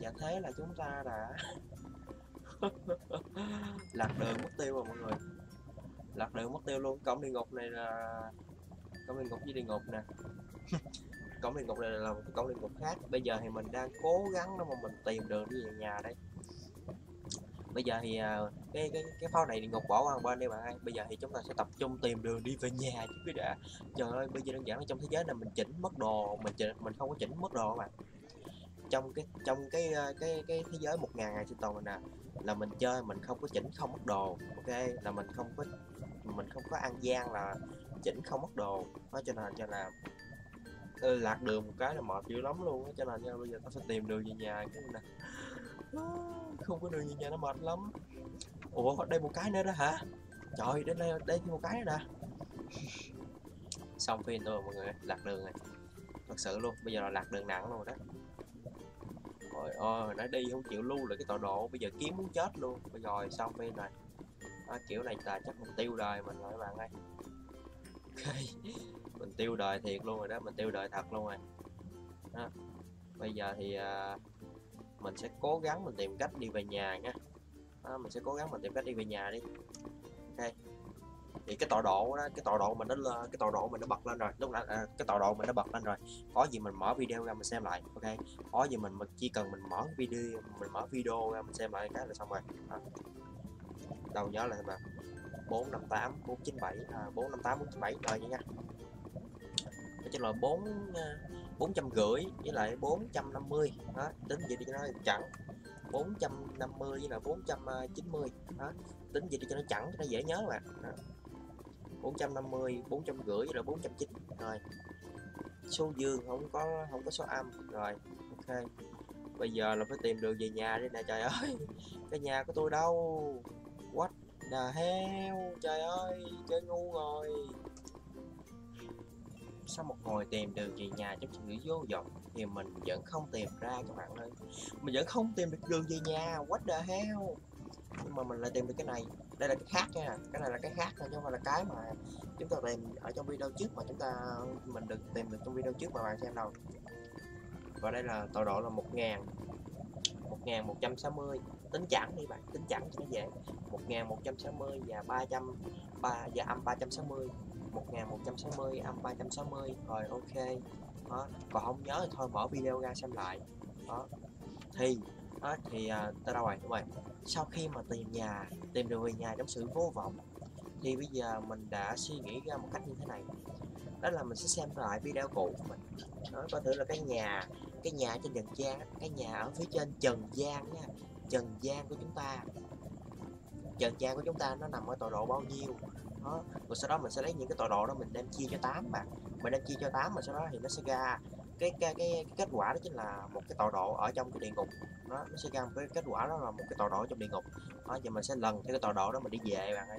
Và thế là chúng ta đã lạc đường mất tiêu rồi mọi người, lạc đường mất tiêu luôn. Cổng địa ngục này là cổng địa ngục với địa ngục nè. Cổng địa ngục này là một cái cổng địa ngục khác. Bây giờ thì mình đang cố gắng để mà mình tìm đường đi về nhà đây. Bây giờ thì cái cái cái pháo này địa ngục bỏ qua một bên đi bạn ơi. Bây giờ thì chúng ta sẽ tập trung tìm đường đi về nhà chứ quý đã. Trời ơi, bây giờ đơn giản là trong thế giới này mình chỉnh mất đồ, mình chỉnh, mình không có chỉnh mất đồ mà. Trong cái trong cái cái cái, cái thế giới một ngàn ngày sinh tồn nè, là mình chơi mình không có chỉnh không mất đồ. Ok, là mình không có mình không có ăn gian là chỉnh không mất đồ. Nó cho nên cho là lạc đường một cái là mệt dữ lắm luôn á. Cho nên nha, bây giờ tao sẽ tìm đường về nhà cái nè. Không có đường về nhà nó mệt lắm. Ủa, đây một cái nữa đó hả? Trời, đến đây đây thêm một cái nữa nè. Xong phim tôi mọi người, lạc đường này. Thật sự luôn, bây giờ là lạc đường nặng luôn đó. Rồi ôi, nó đi không chịu lưu lại cái tọa độ, bây giờ kiếm muốn chết luôn. Bây giờ xong phim này. À, kiểu này là chắc mục tiêu đời mình rồi bạn ơi. Ok. Mình tiêu đời thiệt luôn rồi đó, mình tiêu đời thật luôn rồi đó. Bây giờ thì à, mình sẽ cố gắng mình tìm cách đi về nhà nha. Đó, mình sẽ cố gắng mình tìm cách đi về nhà đi. Ok, thì cái tọa độ đó, cái tọa độ mình nó cái tọa độ mình nó bật lên rồi lúc nãy à, cái tọa độ mình nó bật lên rồi. Có gì mình mở video ra mình xem lại. Ok, có gì mình, mình chỉ cần mình mở video mình mở video ra mình xem lại cái là xong rồi đó. Đầu nhớ lại mà bốn năm tám bốn chín bảy à, bốn năm tám bốn chín bảy rồi nha. Chắc là bốn bốn trăm rưỡi với lại bốn trăm năm mươi đó, tính gì đi cho nó chẵn. Bốn trăm năm mươi với là bốn trăm chín mươi đó, tính gì đi cho nó chẵn cho nó dễ nhớ mà. Bốn trăm năm mươi bốn trăm rưỡi với là bốn trăm chín mươi rồi. Số dương không có không có số âm rồi. Ok, bây giờ là phải tìm đường về nhà đây nè. Trời ơi, cái nhà của tôi đâu? What the hell, trời ơi, chơi ngu rồi. Sau một hồi tìm đường về nhà trong sự vô vọng thì mình vẫn không tìm ra các bạn ơi. Mình vẫn không tìm được đường về nhà, what the hell. Nhưng mà mình lại tìm được cái này. Đây là cái khác nha, cái này là cái khác thôi, chứ không phải là cái mà chúng ta tìm ở trong video trước mà chúng ta mình được tìm được trong video trước mà bạn xem đâu. Và đây là tọa độ là một ngàn một trăm sáu mươi, tính chẵn đi bạn, tính chẵn cho nó dễ. một ngàn một trăm sáu mươi và ba trăm ba và âm ba trăm sáu mươi. một ngàn một trăm sáu mươi âm ba trăm sáu mươi rồi. Ok đó, còn không nhớ thì thôi mở video ra xem lại đó. Thì đó, thì à, tới đâu rồi? Đúng rồi, sau khi mà tìm nhà tìm được về nhà trong sự vô vọng thì bây giờ mình đã suy nghĩ ra một cách như thế này, đó là mình sẽ xem lại video cũ của mình đó, coi thử là cái nhà cái nhà trên Trần Giang, cái nhà ở phía trên Trần Giang nha, Trần Giang của chúng ta Trần Giang của chúng ta nó nằm ở tọa độ bao nhiêu đó. Rồi sau đó mình sẽ lấy những cái tọa độ đó mình đem chia cho tám mà mình đem chia cho tám mà sau đó thì nó sẽ ra cái cái, cái, cái kết quả đó chính là một cái tọa độ ở trong cái địa ngục đó. Nó sẽ ra một cái kết quả đó là một cái tọa độ trong địa ngục đó. Giờ mình sẽ lần theo cái tọa độ đó mình đi về bạn ơi.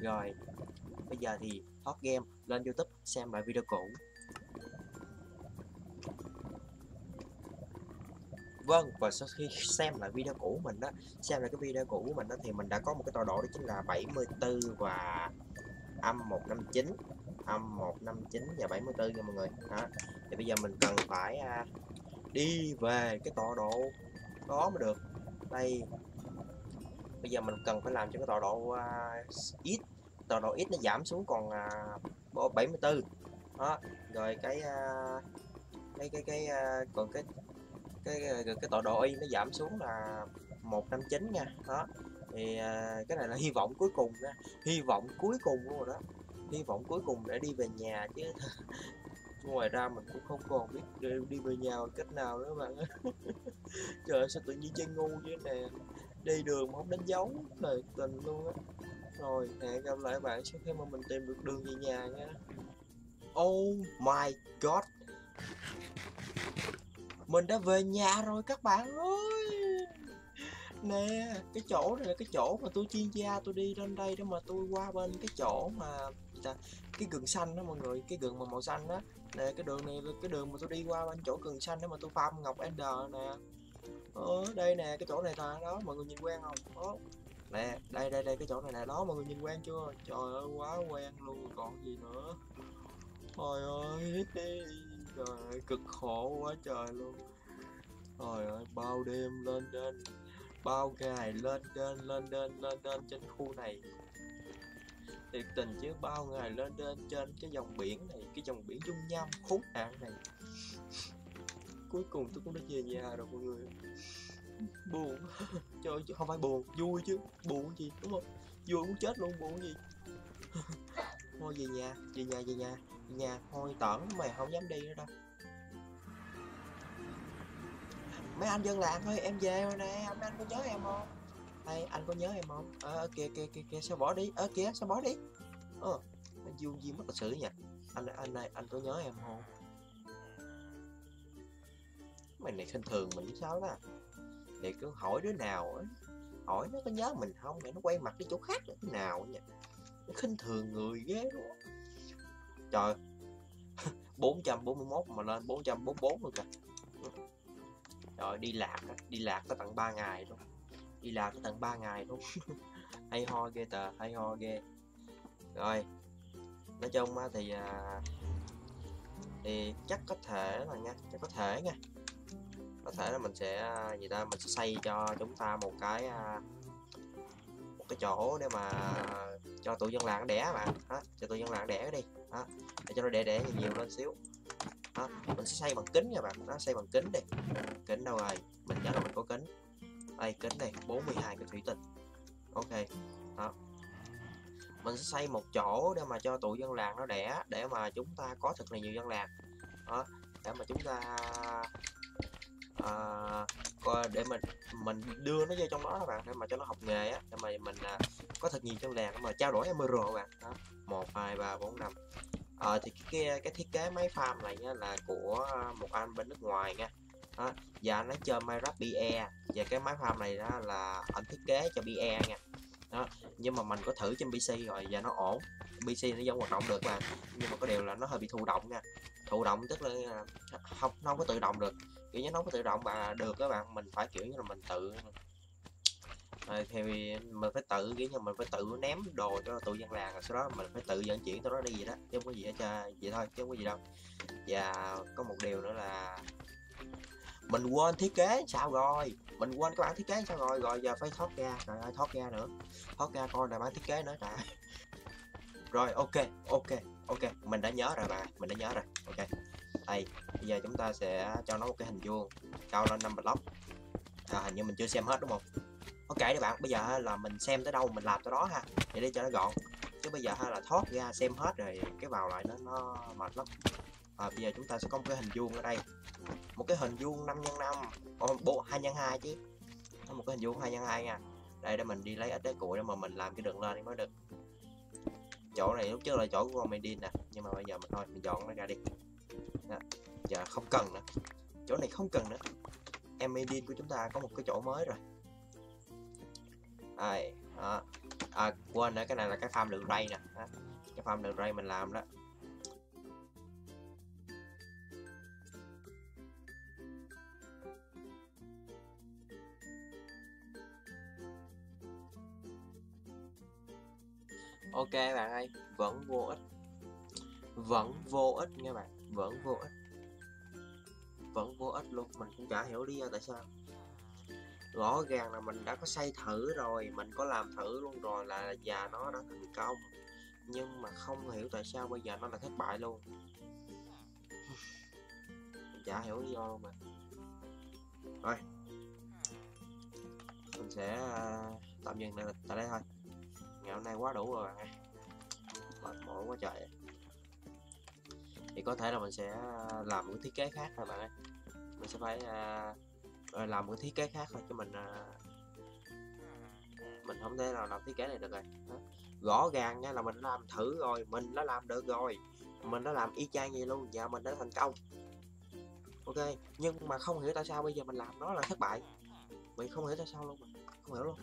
Rồi bây giờ thì hot game lên YouTube xem lại video cũ. Vâng, và sau khi xem lại video cũ mình đó, xem lại cái video cũ của mình đó thì mình đã có một cái tọa độ đó chính là bảy mươi tư và âm một năm chín, âm một năm chín và bảy mươi tư nha mọi người. Đó. Thì bây giờ mình cần phải à, đi về cái tọa độ đó mới được. Đây bây giờ mình cần phải làm cho cái tọa độ uh, x, tọa độ x nó giảm xuống còn uh, bảy mươi tư đó. Rồi cái uh, cái cái cái uh, còn cái cái cái, cái, cái tọa độ y nó giảm xuống là một trăm năm mươi chín nha. Đó thì uh, cái này là hy vọng cuối cùng nha. Hy vọng cuối cùng luôn rồi đó, hy vọng cuối cùng để đi về nhà chứ ngoài ra mình cũng không còn biết đi về nhà cách nào nữa bạn. Trời ơi, sao tự nhiên chơi ngu như thế này, đi đường mà không đánh dấu trời tình luôn á. Rồi hẹn gặp lại bạn sau khi mà mình tìm được đường về nhà nha. Oh my god, mình đã về nhà rồi các bạn ơi. Nè, cái chỗ này là cái chỗ mà tôi chuyên gia tôi đi lên đây đó, mà tôi qua bên cái chỗ mà cái gừng xanh đó mọi người, cái gừng mà màu xanh đó. Nè, cái đường này là cái đường mà tôi đi qua bên chỗ gừng xanh đó mà tôi farm ngọc ender nè. Ở đây nè, cái chỗ này là đó, mọi người nhìn quen không? Đó. Nè, đây đây đây cái chỗ này nè, đó mọi người nhìn quen chưa? Trời ơi, quá quen luôn còn gì nữa. Trời ơi, đi. Trời ơi, cực khổ quá trời luôn. Trời ơi, bao đêm lên trên, bao ngày lên trên lên lên lên lên trên khu này. Thiệt tình chứ, bao ngày lên lên trên cái dòng biển này, cái dòng biển dung nham khốn nạn này. Cuối cùng tôi cũng đã về nhà rồi mọi người. Buồn. Trời ơi, không phải buồn, vui chứ. Buồn gì đúng không? Vui muốn chết luôn, buồn gì. Thôi về nhà, về nhà, về nhà, về nhà. Thôi tởn mày không dám đi nữa đâu. Mấy anh dân làng thôi, em về rồi nè, mấy anh có nhớ em không? Đây, anh có nhớ em không? Ờ, à, kìa, kìa, kìa, kìa, sao bỏ đi, ờ, kìa, sao bỏ đi. Ờ, anh Dương Duy mất lịch sử nha. Anh, anh này, anh có nhớ em không? Mày này khinh thường mình chứ sao đó. Để cứ hỏi đứa nào ấy, hỏi nó có nhớ mình không, để nó quay mặt đi chỗ khác là thế nào nha. Nó khinh thường người ghê đó. Trời, bốn trăm bốn mươi mốt mà lên bốn trăm bốn mươi bốn rồi kìa. Rồi đi lạc, đi lạc có tận ba ngày luôn. Đi lạc có tận ba ngày luôn. Hay ho ghê tờ, hay ho ghê. Rồi nói chung thì thì chắc có thể là nha, chắc có thể nha, có thể là mình sẽ gì ta, mình sẽ xây cho chúng ta một cái một cái chỗ để mà cho tụi dân làng đẻ mà đó, cho tụi dân làng đẻ đi đó, để cho nó đẻ đẻ nhiều lên xíu. Đó, mình sẽ xây bằng kính nha bạn, nó xây bằng kính đi. Kính đâu rồi, mình nhớ là mình có kính đây, kính này bốn mươi hai cái thủy tinh. Ok đó, mình sẽ xây một chỗ để mà cho tụi dân làng nó đẻ, để mà chúng ta có thật là nhiều dân làng đó, để mà chúng ta à, để mình mình đưa nó vô trong đó các bạn, để mà cho nó học nghề á, để mà mình à, có thật nhiều dân làng để mà trao đổi emerald các bạn đó. Một hai ba bốn năm. Ờ, thì cái, cái thiết kế máy farm này nha, là của một anh bên nước ngoài nha. Đó, và anh ấy chơi Minecraft bê e, và cái máy farm này đó là anh thiết kế cho bê e nha. Đó, nhưng mà mình có thử trên pê xê rồi và nó ổn, pê xê nó vẫn hoạt động được mà. Nhưng mà có điều là nó hơi bị thụ động nha. Thụ động tức là không, nó không có tự động được. Kiểu như nó không có tự động mà được các bạn, mình phải kiểu như là mình tự Rồi, thì mình phải tự kiểu như mình phải tự ném đồ cho tụi dân làng, rồi sau đó mình phải tự vận chuyển tụi nó đi vậy đó, chứ không có gì hết trơn, vậy thôi chứ không có gì đâu. Và có một điều nữa là mình quên thiết kế sao rồi, mình quên cái bản thiết kế sao rồi. Rồi giờ phải thoát ra, trời ơi thoát ra nữa, thoát ra coi là bản thiết kế nữa trời. Rồi ok ok ok mình đã nhớ rồi bà, mình đã nhớ rồi. Ok đây, bây giờ chúng ta sẽ cho nó một cái hình vuông cao lên năm block. À, hình như mình chưa xem hết đúng không? Ok các bạn, bây giờ là mình xem tới đâu mình làm tới đó ha, vậy để cho nó gọn, chứ bây giờ hay là thoát ra xem hết rồi cái vào lại nó nó mệt lắm. À, bây giờ chúng ta sẽ có một cái hình vuông ở đây, một cái hình vuông năm nhân năm hai nhân hai chứ, một cái hình vuông hai nhân hai nha. Đây để mình đi lấy ít đá cuội để mà mình làm cái đường lên mới được. Chỗ này lúc trước là chỗ của con Medin nè, nhưng mà bây giờ mình thôi mình dọn nó ra đi. Đó, giờ không cần nữa, chỗ này không cần nữa. Em Medin của chúng ta có một cái chỗ mới rồi. À, à, à, quên nữa, cái này là cái farm đường ray nè, à, cái farm đường ray mình làm đó. Ok bạn ơi, vẫn vô ích, vẫn vô ích nha bạn, vẫn vô ích, vẫn vô ích luôn. Mình cũng chả hiểu lý do tại sao. rõ ràng là mình đã có xây thử rồi, mình có làm thử luôn rồi là và nó đã thành công, nhưng mà không hiểu tại sao bây giờ nó là thất bại luôn. Mình chả hiểu lý do luôn mà. Rồi mình sẽ tạm dừng tại đây thôi, ngày hôm nay quá đủ rồi bạn ơi, mệt mỏi quá trời. Thì có thể là mình sẽ làm một cái thiết kế khác thôi bạn ơi, mình sẽ phải uh, làm một cái thiết kế khác thôi, cho mình uh, mình không thể nào làm thiết kế này được rồi. Đó. Rõ ràng nha, là mình đã làm thử rồi, mình đã làm được rồi, mình đã làm y chang vậy luôn và mình đã thành công. Ok, nhưng mà không hiểu tại sao bây giờ mình làm nó là thất bại, mình không hiểu tại sao luôn, mình không hiểu luôn.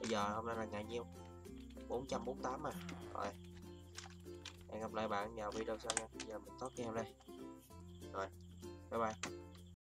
Bây giờ hôm nay là ngày nhiêu? bốn trăm bốn mươi tám à. Rồi. Hẹn gặp lại bạn vào video sau nha. Bây giờ mình tắt game đây. Rồi. Bye bye.